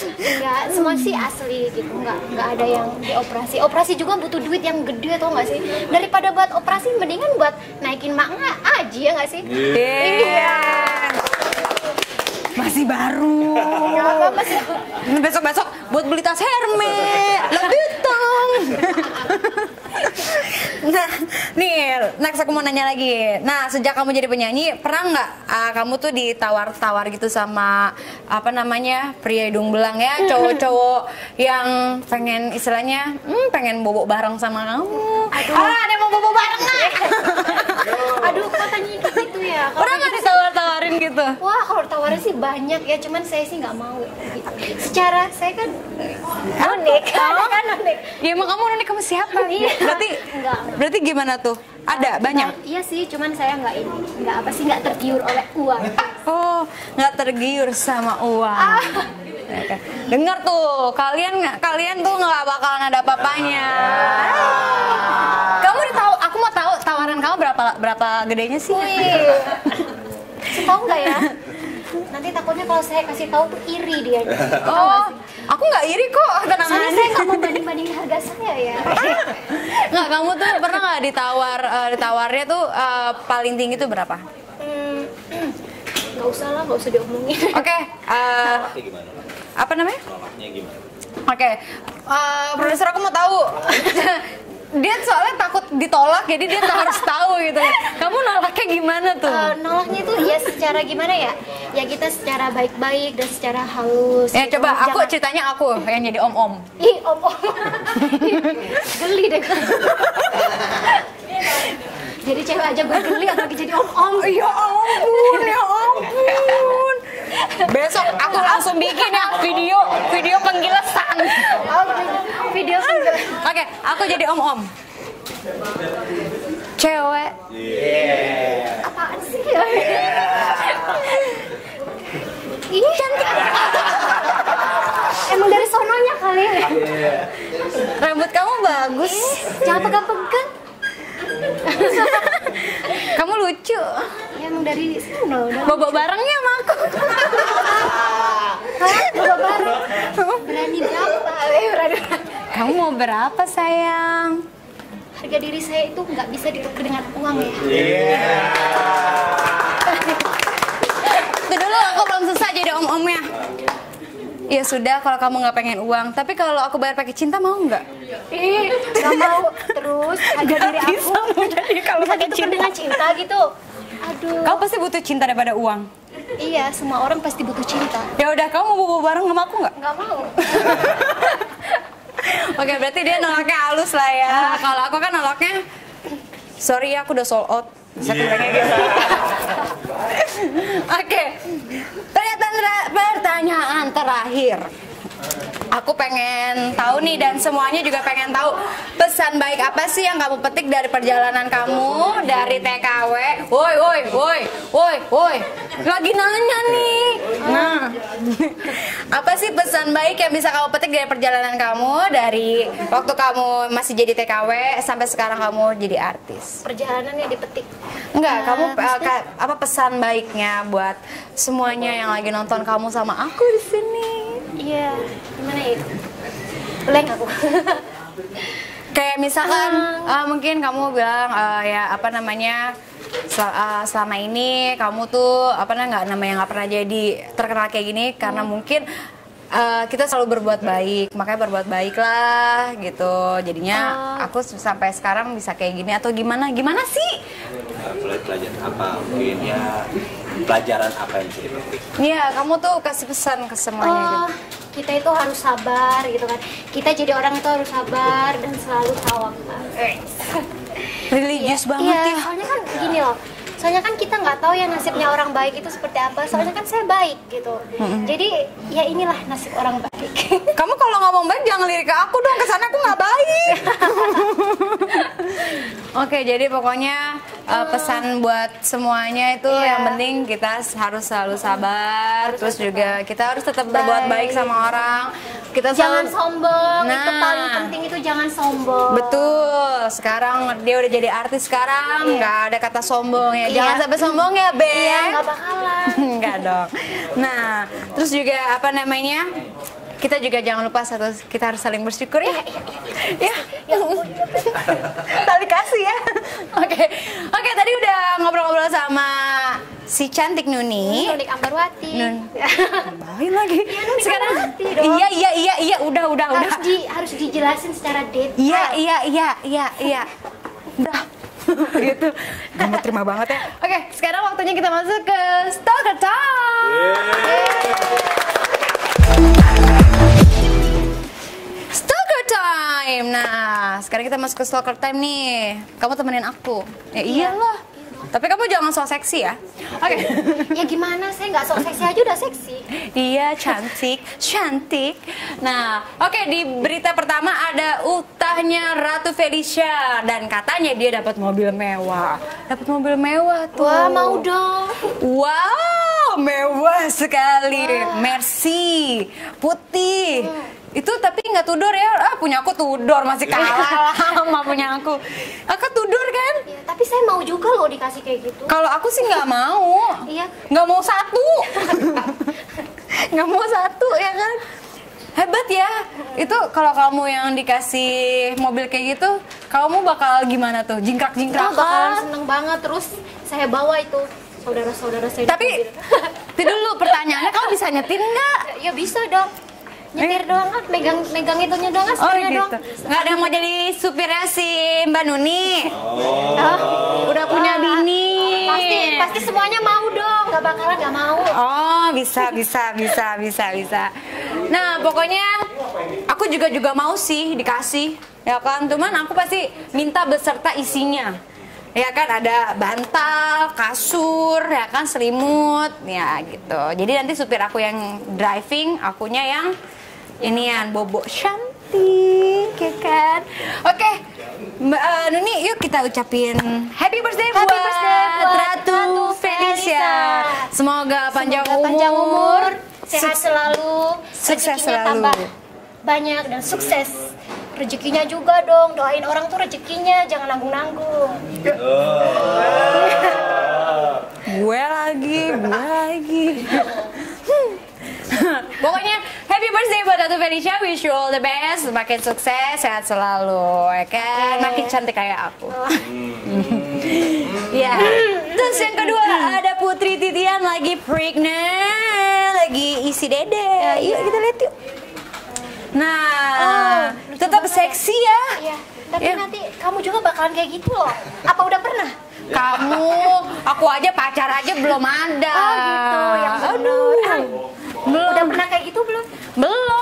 Enggak, semua sih asli gitu, nggak ada yang dioperasi juga butuh duit yang gede tau nggak sih, daripada buat operasi mendingan buat naikin makna aja ya nggak sih? Iya. Masih baru. Besok buat beli tas Hermes, lebih tong. Nah, nih next aku mau nanya lagi. Nah, sejak kamu jadi penyanyi, pernah nggak kamu tuh ditawar-tawar gitu sama apa namanya pria hidung belang ya, cowok-cowok yang pengen istilahnya pengen bobo bareng sama kamu. Aduh. Ah, ada yang mau bobo bareng nggak? Aduh, katanya gitu ya. Pernah nggak ditawar-tawarin gitu? Wah, kalau tawarin sih banyak ya, cuman saya sih nggak mau. Gitu. Secara saya kan unik, kan unik. Ya emang kamu unik, kamu siapa? Iya. Berarti gimana tuh? Ada banyak? Iya sih, cuman saya nggak ini, nggak apa sih, nggak tergiur oleh uang. Oh, nggak tergiur sama uang. Okay. Dengar tuh, kalian tuh nggak bakalan ada apa-apanya. Kamu tahu? Aku mau tahu tawaran kamu berapa gedenya sih? Tahu nggak ya? Nanti takutnya kalau saya kasih tahu tuh iri dia. Oh, aku nggak iri kok, tenang aja. Saya nggak mau banding-bandingin harga saya ya. Nggak, kamu tuh pernah nggak ditawarnya tuh paling tinggi tuh berapa? Nggak usah lah, nggak usah diomongin. Oke. Apa namanya? Tolaknya gimana? Oke, produser aku mau tahu. Dia soalnya takut ditolak, jadi dia harus tahu gitu. Kamu nolaknya gimana tuh? Nolaknya tuh ya secara gimana ya? Ya kita secara baik-baik dan secara halus. Ya gitu. Coba aku jangan... ceritanya aku yang jadi om-om. Ih, om-om. Geli deh. Jadi cewek aja gue geli, apalagi jadi om-om. Ya ampun, ya ampun. Besok aku langsung bikin ya video penggilesan. Video penggilesan. Oke, aku jadi om-om. Cewek. Yeah. Apaan sih? Yeah. Ih, cantik. Emang dari sononya kali. Yeah. Rambut kamu bagus. Jangan pegang-pegang. Kamu lucu. Ya, emang dari sono. Bobo barengnya sama aku. Bobo bareng. Berani berapa? Berani. Kamu mau berapa, sayang? Harga diri saya itu nggak bisa ditukar dengan uang ya. Yeah. Itu dulu aku belum selesai jadi om-omnya. Ya sudah, kalau kamu nggak pengen uang, tapi kalau aku bayar pakai cinta mau nggak? Ih, nggak mau. Terus harga diri aku kalau pakai cinta dengan cinta gitu. Aduh. Kamu pasti butuh cinta daripada uang. Iya, semua orang pasti butuh cinta. Ya udah, kamu mau bobo bareng sama aku nggak? Nggak mau. Oke, berarti dia nolaknya halus lah ya. Kalau aku kan nolaknya, sorry ya aku udah sold out. Oke, pertanyaan terakhir. Aku pengen tahu nih, dan semuanya juga pengen tahu, pesan baik apa sih yang kamu petik dari perjalanan kamu dari TKW? Woi, woi, woi, woi, woi, lagi nanya nih. Nah, apa sih pesan baik yang bisa kamu petik dari perjalanan kamu dari waktu kamu masih jadi TKW sampai sekarang kamu jadi artis? Perjalanan yang dipetik. Enggak, kamu apa pesan baiknya buat semuanya yang lagi nonton kamu sama aku di sini? Iya, gimana ya? Leng aku. Kayak misalkan mungkin kamu bilang ya apa namanya selama ini kamu tuh apa namanya nggak pernah jadi terkenal kayak gini karena mungkin kita selalu berbuat baik, makanya berbuat baiklah gitu. Jadinya aku sampai sekarang bisa kayak gini atau gimana? Gimana sih? Pelajaran apa mungkin ya? Pelajaran apa yang sih? Iya, kamu tuh kasih pesan ke semuanya gitu. Kita itu harus sabar gitu kan. Kita jadi orang itu harus sabar dan selalu tawakal. Religius banget ya. Soalnya kan gini loh. Soalnya kan kita nggak tahu ya nasibnya orang baik itu seperti apa. Soalnya kan saya baik gitu. Jadi ya inilah nasib orang baik. Kamu kalau ngomong baik jangan lirik ke aku dong, kesana aku nggak baik. Oke, jadi pokoknya pesan buat semuanya itu yang penting kita harus selalu sabar. Terus juga kita harus tetap berbuat baik sama orang. Kita jangan sombong. Nah, itu paling penting itu jangan sombong. Betul. Sekarang dia udah jadi artis sekarang, nggak ada kata sombong ya. Jangan sampai sombong ya, Beb. Iya, nggak bakalan. Nggak dong. Nah, terus juga apa namanya? Kita juga jangan lupa kita harus saling bersyukur ya. Ya. Tali kasih ya. Oke, tadi udah ngobrol-ngobrol sama si cantik Nuni. Nunik Ambarwati. Tambahin lagi. Sekarang. Iya, udah. Harus dijelasin secara detail. Iya. dah gitu. Kamu terima banget ya. Oke, sekarang waktunya kita masuk ke Stalker Time. Stalker Time. Nah, sekarang kita masuk ke Stalker Time nih. Kamu temenin aku. Ya iyalah. Tapi kamu jangan sok seksi ya. Oke. Ya gimana, saya nggak sok seksi aja udah seksi. Iya, cantik, cantik. Nah, oke, di berita pertama ada utahnya Ratu Felicia. Dan katanya dia dapat mobil mewah. Dapat mobil mewah tuh. Wah, mau dong. Wow, mewah sekali. Wah. Mercy, putih. Wah. Itu tapi nggak Tudor ya, punya aku Tudor, masih kalah sama punya aku. Aku Tudor kan? Ya, tapi saya mau juga loh dikasih kayak gitu. Kalau aku sih nggak mau. Iya. Nggak mau satu. Nggak mau satu ya kan? Hebat ya. Itu kalau kamu yang dikasih mobil kayak gitu, kamu bakal gimana tuh? Jingkrak-jingkrak? Bakal seneng banget, terus saya bawa itu. Saudara-saudara saya tapi, itu dulu pertanyaannya, kamu bisa nyetir nggak? Ya bisa dong. Nyetir doang kan, megang itunya doang kan, setirnya gitu doang. Nggak ada yang mau jadi supirnya si Mbak Nuni? Oh. Oh. Udah punya bini. Pasti semuanya mau dong, nggak bakalan nggak mau. Oh, bisa. Nah, pokoknya aku juga mau sih dikasih, ya kan? Cuman aku pasti minta beserta isinya. Ya kan, ada bantal, kasur, ya kan, selimut, ya gitu. Jadi nanti supir aku yang driving, akunya yang inian, bobo cantik, ya kan. Oke, Nuni, yuk kita ucapin happy birthday buat Ratu Felicia. Semoga panjang umur, sehat selalu, sukses selalu, tambah banyak dan sukses. Rezekinya juga dong, doain orang tuh rezekinya, jangan nanggung-nanggung. Gue lagi. Pokoknya happy birthday buat Ratu Felicia, wish you all the best, makin sukses, sehat selalu, ya kan? Makin cantik kayak aku. Ya. Terus yang kedua ada Putri Titian lagi pregnant, lagi isi dede. Yuk kita lihat yuk. Nah, tetap seksi ya. Iya, tapi nanti kamu juga bakalan kayak gitu loh. Apa udah pernah? Kamu, aku aja pacar aja belum ada. Oh gitu, yang bener. Belum. Udah pernah kayak gitu belum? Belum.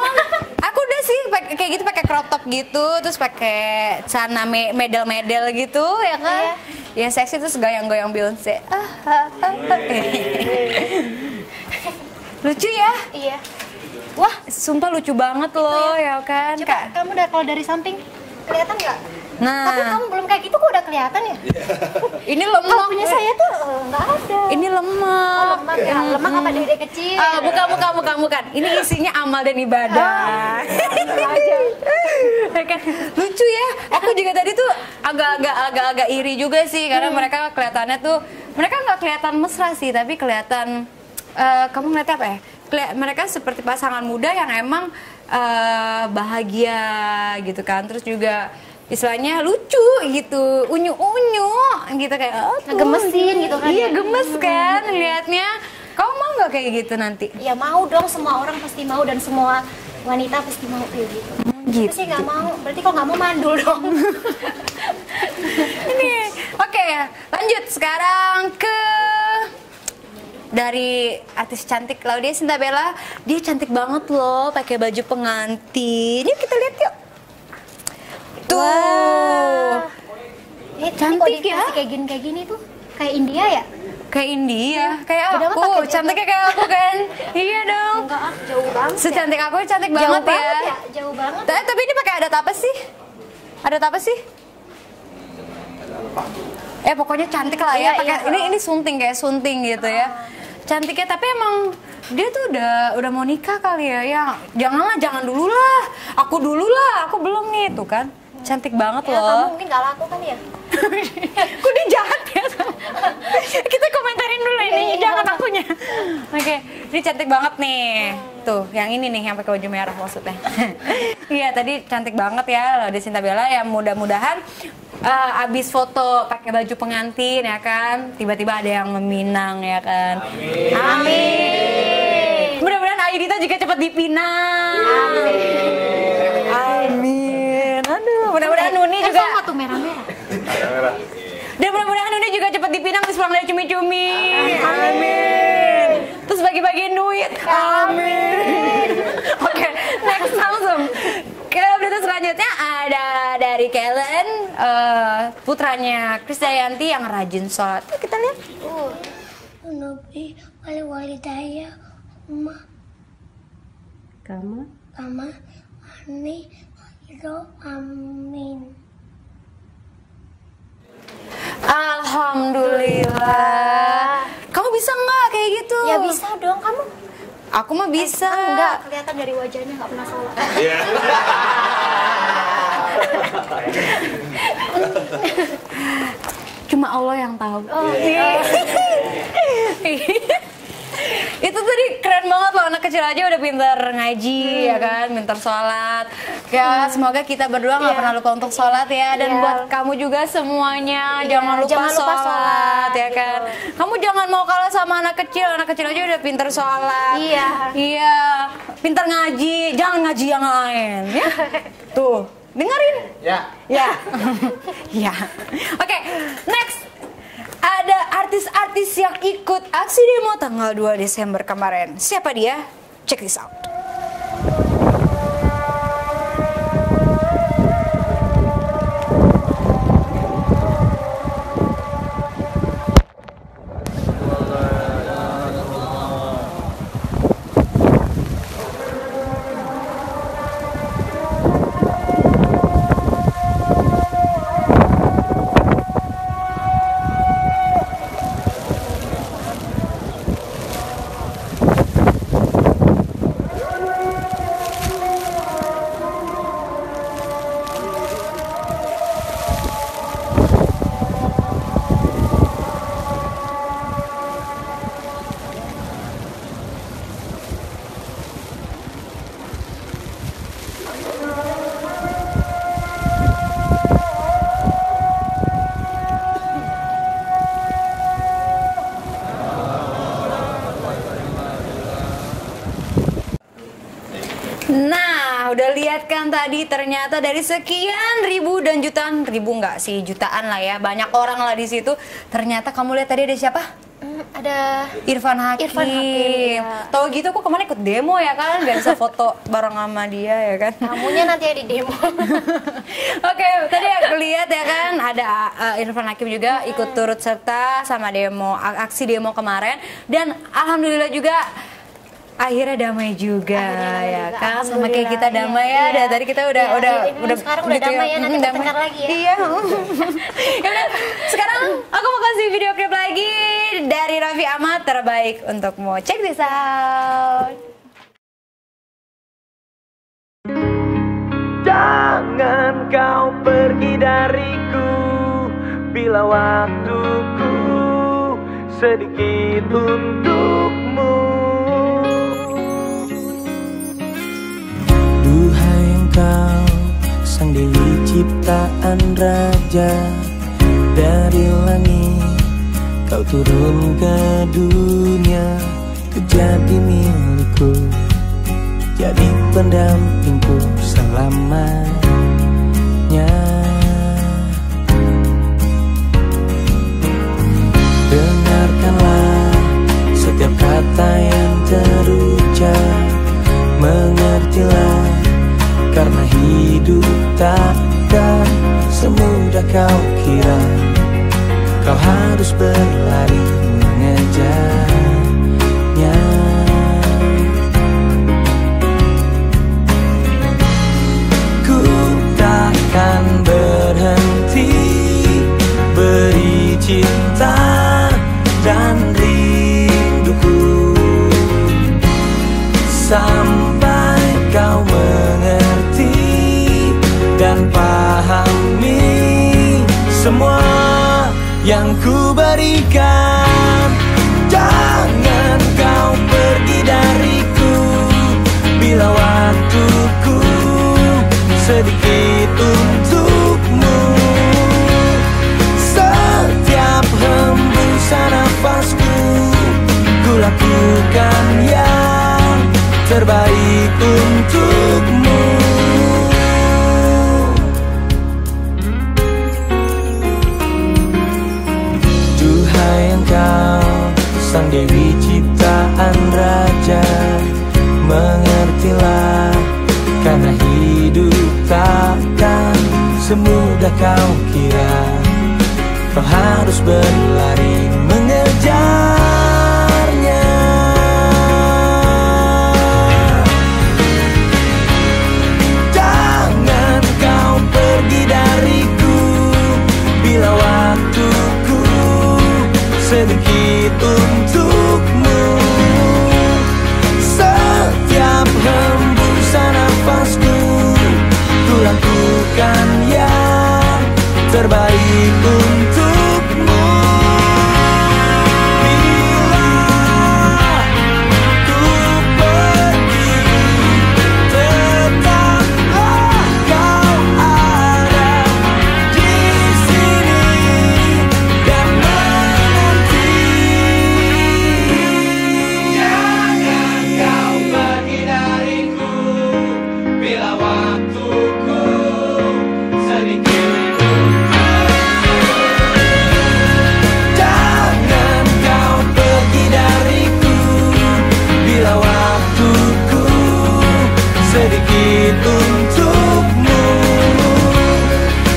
Aku udah sih kayak gitu, pakai crop top gitu, terus pakai celana medal-medal gitu, ya kan? Yang seksi terus goyang-goyang Beyonce. Lucu ya? Iya. Wah, sumpah lucu banget loh, ya kan? Coba kamu kalau dari samping, kelihatan nggak? Nah. Tapi kamu belum kayak gitu kok udah kelihatan ya? Ini lemak. Punya saya tuh nggak ada. Ini lemak. Oh, lemak ya? Lemak apa dari kecil? Bukan. Ini isinya amal dan ibadah. Lucu ya? Aku juga tadi tuh agak-agak iri juga sih, karena mereka kelihatannya tuh, mereka nggak kelihatan mesra sih, tapi kelihatan, kamu ngeliatnya apa ya? Mereka seperti pasangan muda yang emang bahagia gitu kan, terus juga istilahnya lucu gitu, unyu-unyu gitu, kayak gemesin gitu kan. Iya, gemes kan liatnya. Kamu mau nggak kayak gitu nanti? Ya mau dong, semua orang pasti mau dan semua wanita pasti mau kayak gitu. Gitu. Sih nggak mau, berarti kalau nggak mau mandul dong. Ini, oke, lanjut sekarang ke dari artis cantik Claudia Sintabella. Dia cantik banget loh, pakai baju pengantin. Yuk kita lihat yuk. Tuh. Wow. Cantik ya? Kayak gini tuh. Kayak India ya? Kayak India, kayak aku. Cantiknya kayak aku kan? Iya dong. Enggak, jauh banget. Secantik aku, cantik banget ya. Jauh banget. Tapi ini pakai adat apa sih? Adat apa sih? Pokoknya cantik lah ya. Ini sunting, kayak sunting gitu ya. Cantiknya, tapi emang dia tuh udah mau nikah kali ya. Ya jangan dulu lah. Aku dulu lah, aku belum nih tuh kan. Cantik banget loh. Kamu mungkin gak laku kan ya. Kok dia jahat ya. Kita komentarin dulu ini, jangan akunya. Oke, ini cantik banget nih. Tuh, yang ini nih yang pakai baju merah maksudnya. Iya, tadi cantik banget ya Claudia Sintabella. Ya mudah-mudahan abis foto pakai baju pengantin ya kan, tiba-tiba ada yang meminang ya kan. Amin. Mudah-mudahan Ayu Dhita juga cepat dipinang. Amin. Aduh, mudah-mudahan Nuni juga. Sama tuh merah-merah. merah. Dan mudah-mudahan Nuni juga cepat dipinang terus pulang dari cumi-cumi. Amin. Terus bagi-bagiin duit. Amin. Oke, next langsung ke berita selanjutnya ada dari Kellen, putranya Krisdayanti yang rajin sholat. Tuh, kita lihat. Nabi wali-wali daya kama ani ridho amin. Alhamdulillah. Kamu bisa nggak kayak gitu? Ya bisa dong, kamu. Aku mah bisa. Enggak, kelihatan dari wajahnya nggak pernah sholat. Yeah. Cuma Allah yang tahu. Oh, yeah. Itu tadi keren banget loh, anak kecil aja udah pintar ngaji, ya kan, pintar sholat. Ya, semoga kita berdua nggak pernah lupa untuk sholat ya. Dan buat kamu juga semuanya, jangan lupa sholat ya kan. Gitu. Kamu jangan mau kalah sama anak kecil aja udah pintar sholat. Iya. Iya, pintar ngaji, jangan ngaji yang lain. Ya? Tuh, dengerin. Ya. Ya. Ya. Oke, next. Ada artis-artis yang ikut aksi demo tanggal 2 Desember kemarin. Siapa dia? Check this out. Tadi ternyata dari sekian ribu dan jutaan, ribu nggak sih, jutaan lah ya, banyak orang lah di situ. Ternyata kamu lihat tadi ada siapa? Ada Irfan Hakim. Ya. Tahu gitu kok kemarin ikut demo ya kan, gak bisa foto bareng sama dia ya kan. Kamunya nanti ada di demo. Oke, tadi aku lihat ya kan ada Irfan Hakim juga ikut turut serta sama demo, aksi demo kemarin. Dan alhamdulillah juga akhirnya damai juga, kan sama kayak kita damai ya. Dari kita udah sekarang udah damai ya, nanti bertengkar lagi ya. Iya. Sekarang aku mau kasih video klip lagi dari Raffi Ahmad terbaik untukmu. Check this out. Jangan kau pergi dariku bila waktuku sedikit untukmu. Kau sang dewi ciptaan raja, dari langit kau turun ke dunia, kau jadi milikku, jadi pendampingku selamanya. Dengarkanlah setiap kata yang terucap, mengertilah karena hidup takkan semudah kau kira. Kau harus berlari mengejarnya. Ku takkan berhenti beri cinta dan rinduku sampai kau mengerti dan pahami semua yang ku berikan. Jangan kau pergi dariku bila waktuku sedikit untukmu. Setiap hembusan nafasku ku lakukan yang terbaik untukmu. engkau, sang Dewi ciptaan raja. Mengertilah, karena hidup takkan semudah kau kira. Kau harus berlari mengejarnya. Jangan kau pergi dariku, bila waktuku sedikit untukmu. Setiap hembusan nafasku, kulakukan yang terbaik untukmu. Bila ku pergi, tetaplah kau ada di sini dan menanti. Jangan kau pergi dariku, bila waktuku sedikit. Sedikit untukmu,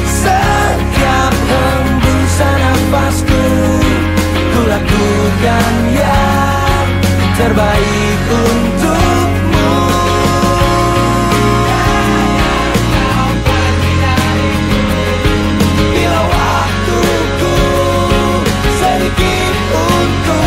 setiap hembusan nafasku, kulakukan yang terbaik untukmu. Jangan kau pergi dariku, bila waktuku sedikit untukmu.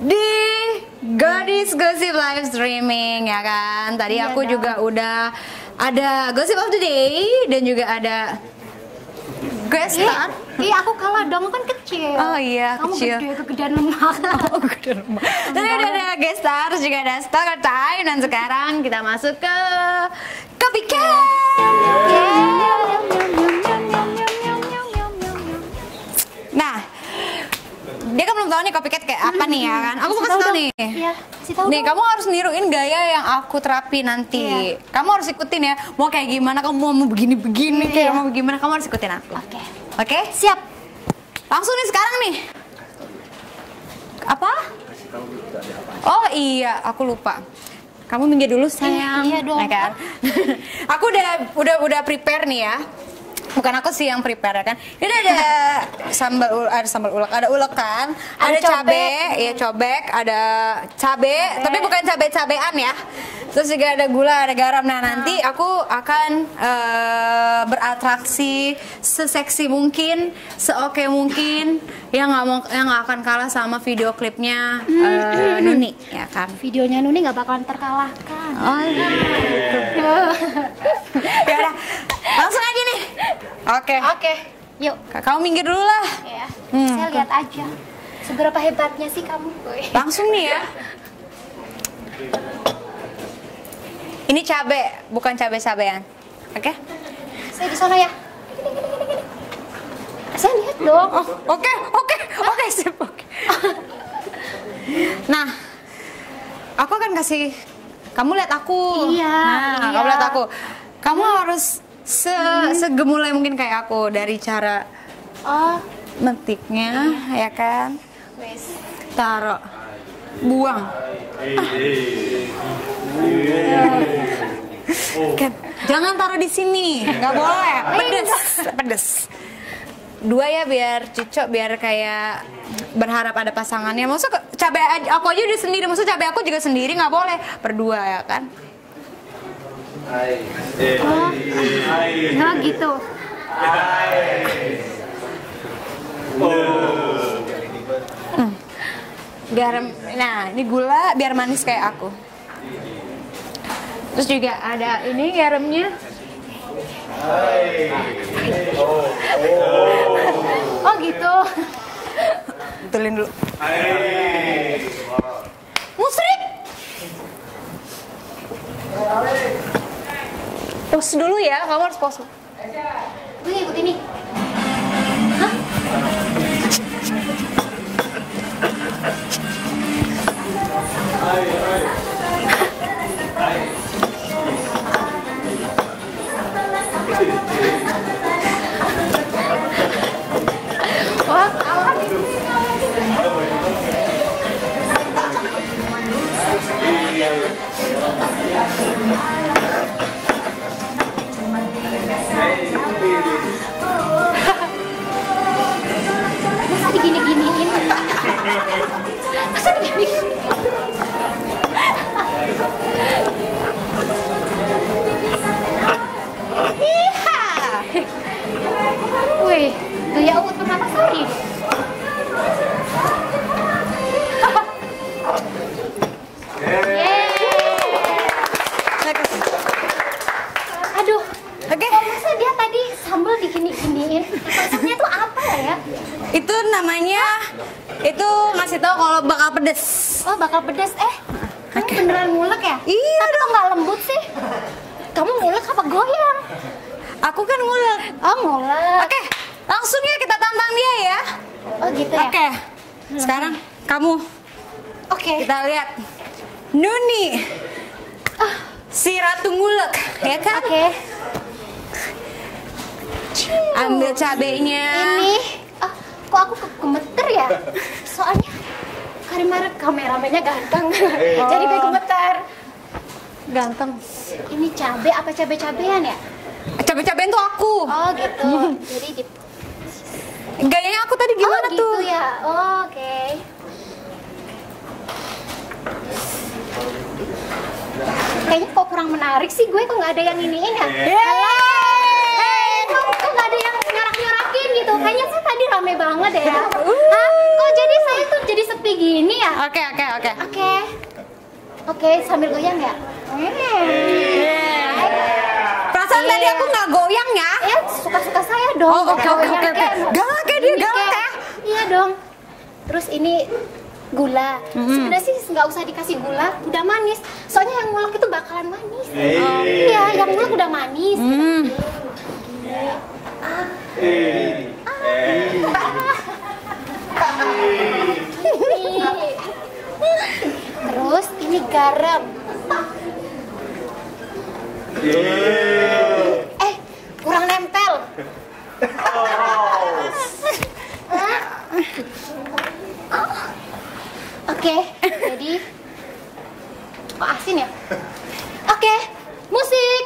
Di Gadis Gosip live streaming ya kan. Tadi aku juga udah ada Gosip of the Day dan juga ada Guestan. Iya aku kalah dong, kan kecil. Oh iya, kamu kecil. Kamu gede, kegedean lemak. Oh kegedean lemak. Tadi udah ada Guestan, terus juga ada Stalker Time. Dan sekarang kita masuk ke Kopi Cat. Nah, dia kan belum tahu nih copycat kayak apa nih ya kan. Aku mau kasih tau nih. Iya, kasih tau nih dong. Kamu harus niruin gaya yang aku terapi nanti. Iya. Kamu harus ikutin ya. Mau kayak gimana, kamu mau begini-begini, iya, kayak mau gimana, kamu harus ikutin aku. Oke. Okay. Oke? Okay? Siap. Langsung nih sekarang nih. Apa? Kasih tahu dulu ada apa. Oh iya, aku lupa. Kamu minggir dulu sayang. Iya dong. Nah, kan? Aku udah prepare nih ya. Bukan aku sih yang prepare kan. Ini ada sambal ulek, ada ulekan, ada cabai, ya cobek, ada cabai, tapi bukan cabai-cabean ya. Terus juga ada gula, ada garam. Nah, nanti aku akan beratraksi seseksi mungkin, seoke mungkin, yang nggak akan kalah sama video klipnya Nuni, ya kan? Videonya Nuni nggak bakalan terkalahkan. Oh iya. Ya udah, langsung aja nih. Oke. Oke. Yuk. Kamu minggir dulu lah. Iya. Saya lihat aja. Seberapa hebatnya sih kamu, Boy? Langsung nih ya. Ini cabe, bukan cabe-cabean. Oke? Okay? Saya di sana ya. Saya lihat dong. Oke, oke, oke, sip. Okay. Nah, aku akan kasih kamu lihat aku. Iya. Nah, iya, kamu lihat aku. Kamu harus segemulai mungkin kayak aku dari cara metiknya, ya kan? Wes. Taruh. Buang. Ken, jangan taruh di sini, nggak boleh. Pedes, pedes. Dua ya biar cocok, biar kayak berharap ada pasangannya. Maksudnya cabai aku aja udah sendiri, maksudnya cabai aku juga sendiri, nggak boleh berdua ya kan? Oh, gitu. Garam. Nah, ini gula biar manis kayak aku. Terus juga ada ini garamnya. Oh gitu. Betulin dulu. Musrik. Pause dulu ya, kamu harus pause. Gue ikut ini. Hah? Wah, alat ini. Masa digini-giniin? Masa digini-giniin? Iya. Wih, tuh ya aku pernah pasari. Aduh, oke. Masa dia tadi sambal digini-giniin? Maksudnya tuh apa ya? Itu namanya, itu ngasih tahu kalau bakal pedes. Oh, bakal pedes. Kamu beneran ngulek ya? Iya. Tapi kok nggak lembut sih? Kamu ngulek apa goyang? Aku kan ngulek. Oh, ngulek. Oke, langsung ya kita tantang dia ya. Oh gitu ya? Oke, sekarang kamu. Oke. Kita lihat. Nuni. Si Ratu ngulek, ya kan? Oke. Ambil cabenya. Ini. Oh, kok aku kemeter ya? Soalnya Karimara kameramennya ganteng, jadi kayak gemetar. Ganteng. Ini cabe apa cabe-cabean ya? Cabe-cabean tuh aku. Oh gitu. Jadi di... gayanya aku tadi gimana tuh? Oh gitu ya. Oh, oke. Kayaknya kok kurang menarik sih gue, kok nggak ada yang iniin ya? Hey, kok nggak ada yang nyorak-nyorakin gitu? Kayaknya sih tadi rame banget ya. Kok jadi saya tuh jadi sepi gini ya? Oke, sambil goyang ya? Perasaan tadi aku nggak goyang ya? Ya, suka-suka saya dong. Oke. Galak ya dia, galak ya? Iya dong. Terus ini gula. Sebenarnya sih nggak usah dikasih gula, udah manis. Soalnya yang ngulek itu bakalan manis. Iya, yang ngulek udah manis. Terus ini garam. Kurang nempel. Oke, jadi asin ya. Oke, musik.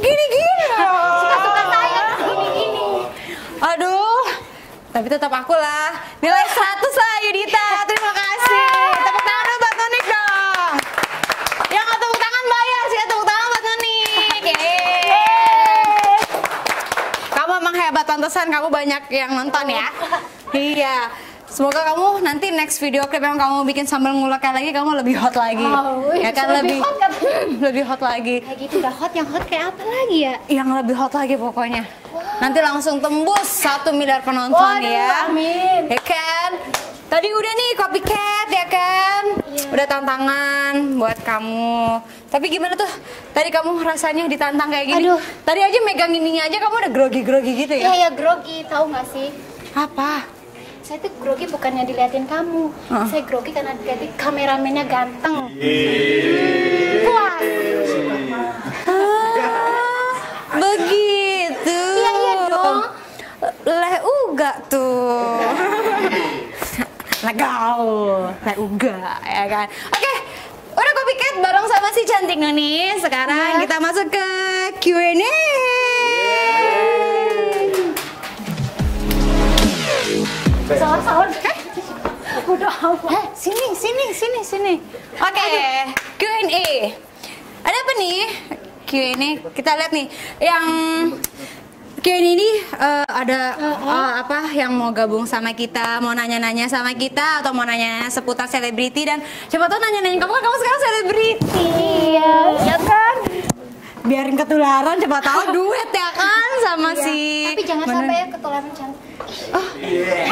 gini-gini. Suka-suka saya gini-gini. Aduh, tapi tetap aku lah. Nilai 100 lah Ayu Dhita. Terima kasih. Tepuk tangan buat Nunik dong. Yang gak tepuk tangan bayar sih. Tepuk tangan buat Nunik. Kamu emang hebat, pantesan kamu banyak yang nonton ya. Iya. Semoga kamu nanti next video klip yang kamu bikin sambil nguleknya lagi, kamu lebih hot lagi. Oh, ya kan, lebih hot lagi. Kayak gitu udah hot, yang hot kayak apa lagi ya? Yang lebih hot lagi pokoknya. Wow. Nanti langsung tembus 1 miliar penonton. Waduh, ya. Amin. Ya kan? Tadi udah nih copycat ya kan? Yeah. Udah tantangan buat kamu. Tapi gimana tuh? Tadi kamu rasanya ditantang kayak gini? Aduh. Tadi aja megang ininya aja kamu udah grogi-grogi gitu ya? Iya, yeah, grogi. Tahu nggak sih? Apa? Saya tuh grogi bukannya diliatin kamu, saya grogi karena diliatin kameramennya ganteng. Wah, begitu. Iya iya dong. Leh uga tuh. Legau, leh uga ya kan. Oke, udah copycat bareng sama si cantik Nunik. Sekarang kita masuk ke Q&A. Sahur-sahur. Udah apa? Sini. Oke, Q&A. Ada apa nih? Q&A, kita lihat nih. Yang Q&A ini ada apa yang mau gabung sama kita, mau nanya-nanya sama kita, atau mau nanya seputar selebriti. Dan siapa tau nanya-nanya kamu, kan kamu sekarang selebriti. Iya, ya kan? Biarin ketularan, coba tahu duet ya kan sama iya. Si tapi jangan sampai ya ketularan cantik. Oh iya.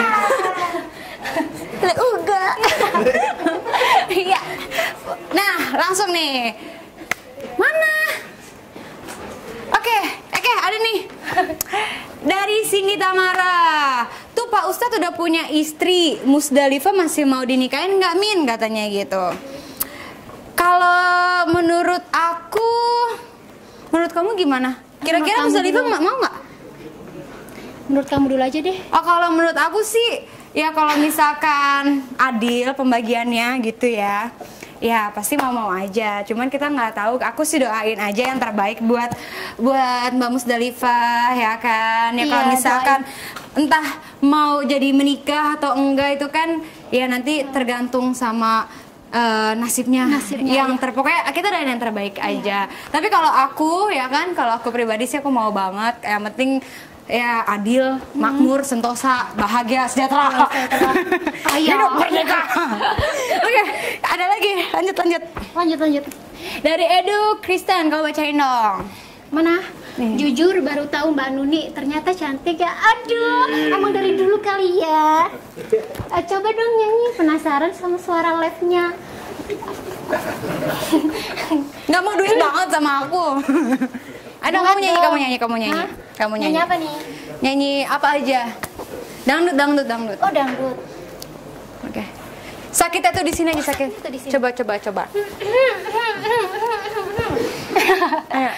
Uga. Iya. Nah langsung nih. Mana? Oke, ada nih. Dari Cindy Tamara. Tuh Pak Ustadz udah punya istri, Musdalifah masih mau dinikahin nggak Min? Katanya gitu. Kalau menurut aku, menurut kamu gimana? Kira-kira Musdalifah mau nggak? Menurut kamu dulu aja deh. Oh kalau menurut aku sih, ya kalau misalkan adil pembagiannya gitu ya, ya pasti mau aja. Cuman kita nggak tahu. Aku sih doain aja yang terbaik buat Mbak Musdalifah ya kan. Ya kalau misalkan entah mau jadi menikah atau enggak itu kan, ya nanti tergantung sama nasibnya yang terpokoknya kita ada yang terbaik aja. Tapi kalau aku ya kan, kalau aku pribadi sih aku mau banget yang penting ya adil, makmur, sentosa, bahagia, sejahtera. Hidup merdeka. Oke, ada lagi, lanjut. Dari Edu Kristen, kau bacain dong. Mana? Nih. Jujur baru tahu Mbak Nunik ternyata cantik ya. Aduh, emang dari dulu kali ya. Coba dong nyanyi, penasaran sama suara live-nya. Nggak mau duit banget sama aku. Aduh, kamu nyanyi. Hah? Kamu nyanyi. Nyanyi apa nih? Nyanyi apa aja? Dangdut. Oh, dangdut. Oke. Sakitnya tuh di sini aja sakit. Coba. Ayo.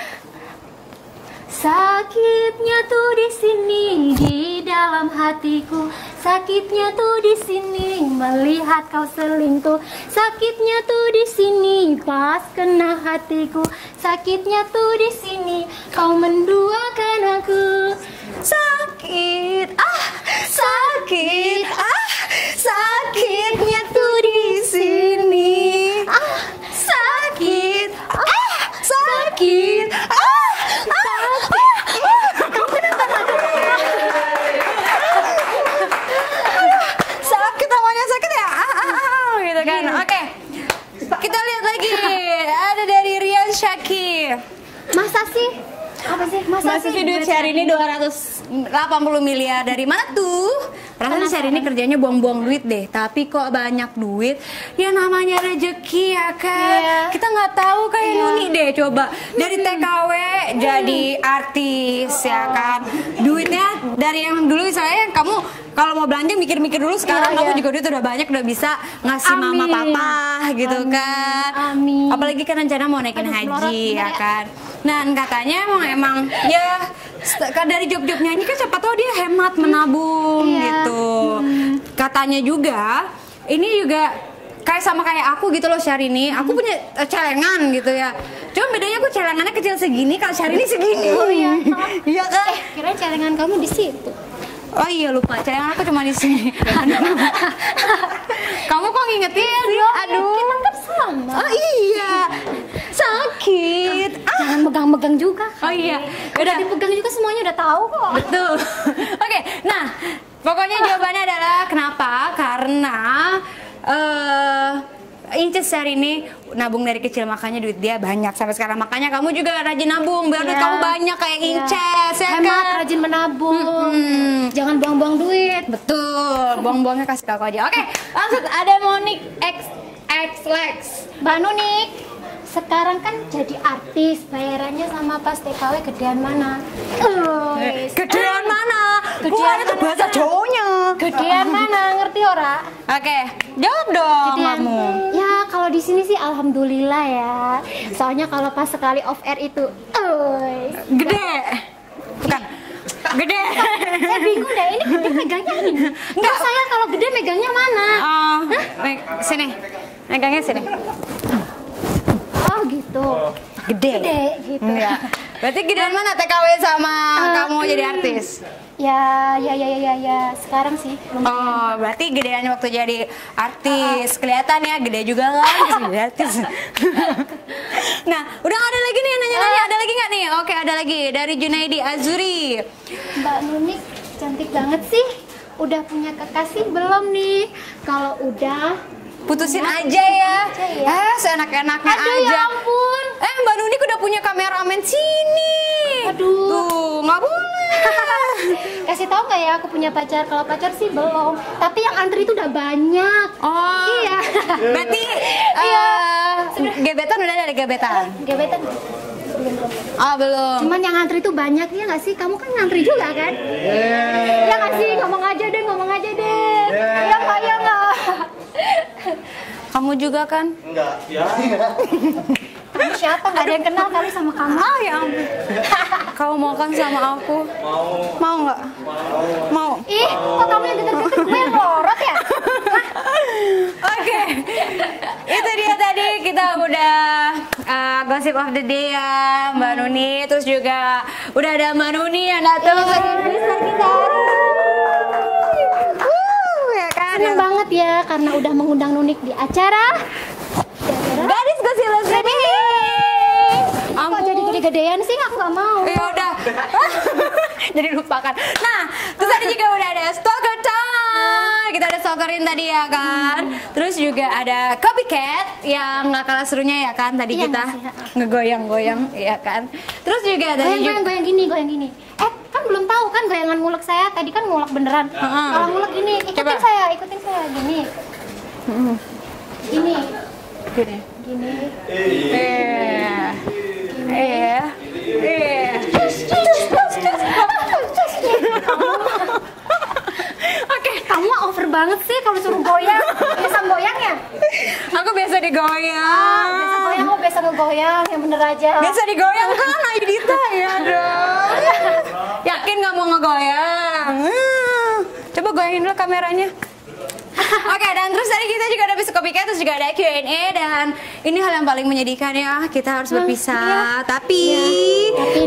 Sakitnya tuh di sini di dalam hatiku. Sakitnya tuh di sini melihat kau selingkuh. Sakitnya tuh di sini pas kena hatiku. Sakitnya tuh di sini kau menduakan aku. Sakit, sakitnya tuh di sini. Sakit. Kan? Oke, kita lihat lagi. Ada dari Rian Syaki. Masa sih? Apa sih? Masa sih duit Syahrini 280 miliar. Dari mana tuh? Perasaan Syahrini kerjanya buang-buang duit deh. Tapi kok banyak duit? Ya namanya rezeki ya kan. Kita nggak tahu kayak Nunik deh. Coba dari TKW jadi artis ya kan. Duitnya dari yang dulu misalnya kamu kalau mau belanja mikir-mikir dulu, sekarang kamu juga duit udah banyak, udah bisa ngasih mama papa gitu kan. Amin. Apalagi kan rencana mau naikin haji ya kan. Nah katanya emang ya dari job-job nyanyi kan siapa tahu dia hemat menabung gitu. Katanya juga ini juga kayak sama kayak aku gitu loh Syahrini, aku punya celengan gitu ya. Cuma bedanya aku celengannya kecil segini, kalau Syahrini segini. Oh iya. Iya kan? Kira celengan kamu di situ. Oh iya lupa, celengan aku cuma di sini. Kamu kok ngingetin? Aduh, kita kan sama. Oh iya. Sakit. Jangan megang-megang juga. Oh iya. Udah dipegang juga semuanya udah tahu kok. Betul. Oke, nah pokoknya jawabannya adalah kenapa? Karena Inces Syahrini nabung dari kecil, makanya duit dia banyak sampai sekarang. Makanya kamu juga rajin nabung biar duit kamu banyak kayak Inces, ya kan? Hemat, rajin menabung, jangan buang-buang duit. Betul, buang-buangnya kasih ke aku aja. Oke, langsung ada Monik X Lex. Mbak Nunik, sekarang kan jadi artis, bayarannya sama pas TKW gedean mana? Gedean mana? Gua ada tuh bahasa Jawanya. Gedean mana? Ngerti ora? Oke, jawab dong kamu. Ya kalau di sini sih alhamdulillah ya. Soalnya kalau pas sekali off air itu, gede. Bukan. Gede. Saya bingung deh, ini gede megangnya ini. Enggak, saya kalau gede megangnya mana? Oh, sini. Megangnya sini. Oh gitu. Gede gitu. Iya. Berarti gedean mana TKW sama kamu jadi artis? Ya. Sekarang sih. Lumayan. Oh, berarti gedeannya waktu jadi artis. Kelihatan ya gede juga kan jadi artis. Nah, udah gak ada lagi nih yang nanya-nanya. Ada lagi nggak nih? Oke, ada lagi dari Junaidi Azuri. Mbak Nunik cantik banget sih. Udah punya kekasih belum nih? Kalau udah putusin aja ya. Seenak-enaknya aja. Aduh, ya ampun. Mbak Nunik udah punya kameramen sini. Aduh. Tuh, nggak boleh. Kasih tau nggak ya aku punya pacar? Kalau pacar sih belum. Tapi yang antri itu udah banyak. Oh. Iya. Berarti gebetan udah ada gebetan. Gebetan. Oh belum. Cuman yang ngantri tuh banyak ya nggak sih? Kamu kan ngantri juga kan? Iya nggak sih? Ngomong aja deh. Iya nggak ya nggak. Kamu juga kan? Enggak. Ya. Kamu siapa? Nggak ada yang kenal kali sama kamu. Oh ya ampun. Kamu mau kan sama aku? Mau nggak? Mau. Ih, kok kamu yang deket-deket gue yang lorot ya? Oke. Itu dia tadi kita udah gosip of the day ya Mbak Nuni. Terus juga udah ada Mbak Nuni yang datang lagi kita. Senang banget ya karena udah mengundang Nunik di acara Gadis Gosip Lesbian. Kok jadi gede-gedean sih? Aku gak mau. Ya udah. Jadi lupakan. Nah, terus tadi juga udah ada Stalker Time. Kita ada stalkerin tadi ya kan. Terus juga ada Copycat yang gak kalah serunya ya kan. Tadi iya, kita ngegoyang-goyang ya kan. Terus juga ada goyang-goyang gini. Kan belum tahu kan goyangan ngulek saya tadi kan ngulek beneran. Kalau ngulek ini ikutin saya gini. Gini. Oke, kamu over banget sih kalau suruh goyang. Biasa goyang ya? Aku biasa digoyang. Biasa ngegoyang, yang bener aja. Biasa digoyang kan Ayu Dhita ya dong. Yakin nggak mau ngegoyang? Coba goyangin dulu kameranya. Oke, dan terus tadi kita juga ada Psikopika, terus juga ada Q&A. Dan ini hal yang paling menyedihkan ya, kita harus berpisah. Tapi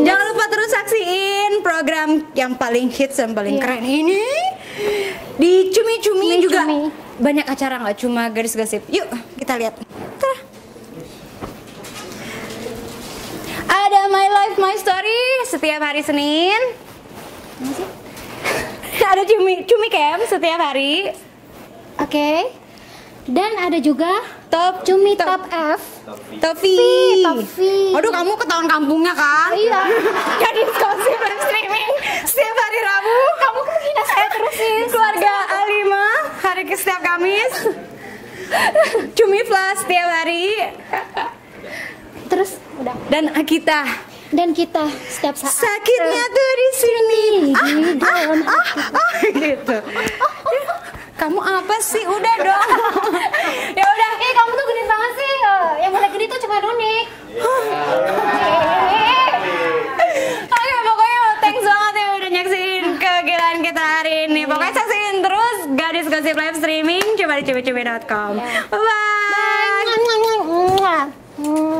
jangan lupa terus saksiin program yang paling hits dan paling keren ini. Di Cumi-Cumi juga banyak acara, nggak cuma Gadis Gosip. Yuk kita lihat. Ada My Life My Story setiap hari Senin. Ada cumi camp setiap hari. Oke. Dan ada juga Top Cumi Top V. Aduh, kamu ketahuan kampungnya kan? Iya. Jadi Gosip streaming setiap hari Rabu. Kamu kan hina saya terus sih. Keluarga A5 hari ke setiap Kamis. Cumi Plus setiap hari. Terus udah. Dan kita setiap saat. Sakitnya tuh di sini. Gitu. Kamu apa sih? Udah dong. Ya udah. Kamu tuh genit banget sih. Yang mulai genit tuh cuma Nunik. Oke, pokoknya thanks banget ya udah nyaksiin kegilaan kita hari ini. Pokoknya saksiin terus Gadis Gosip live streaming. Coba di cumicumi.com. Bye.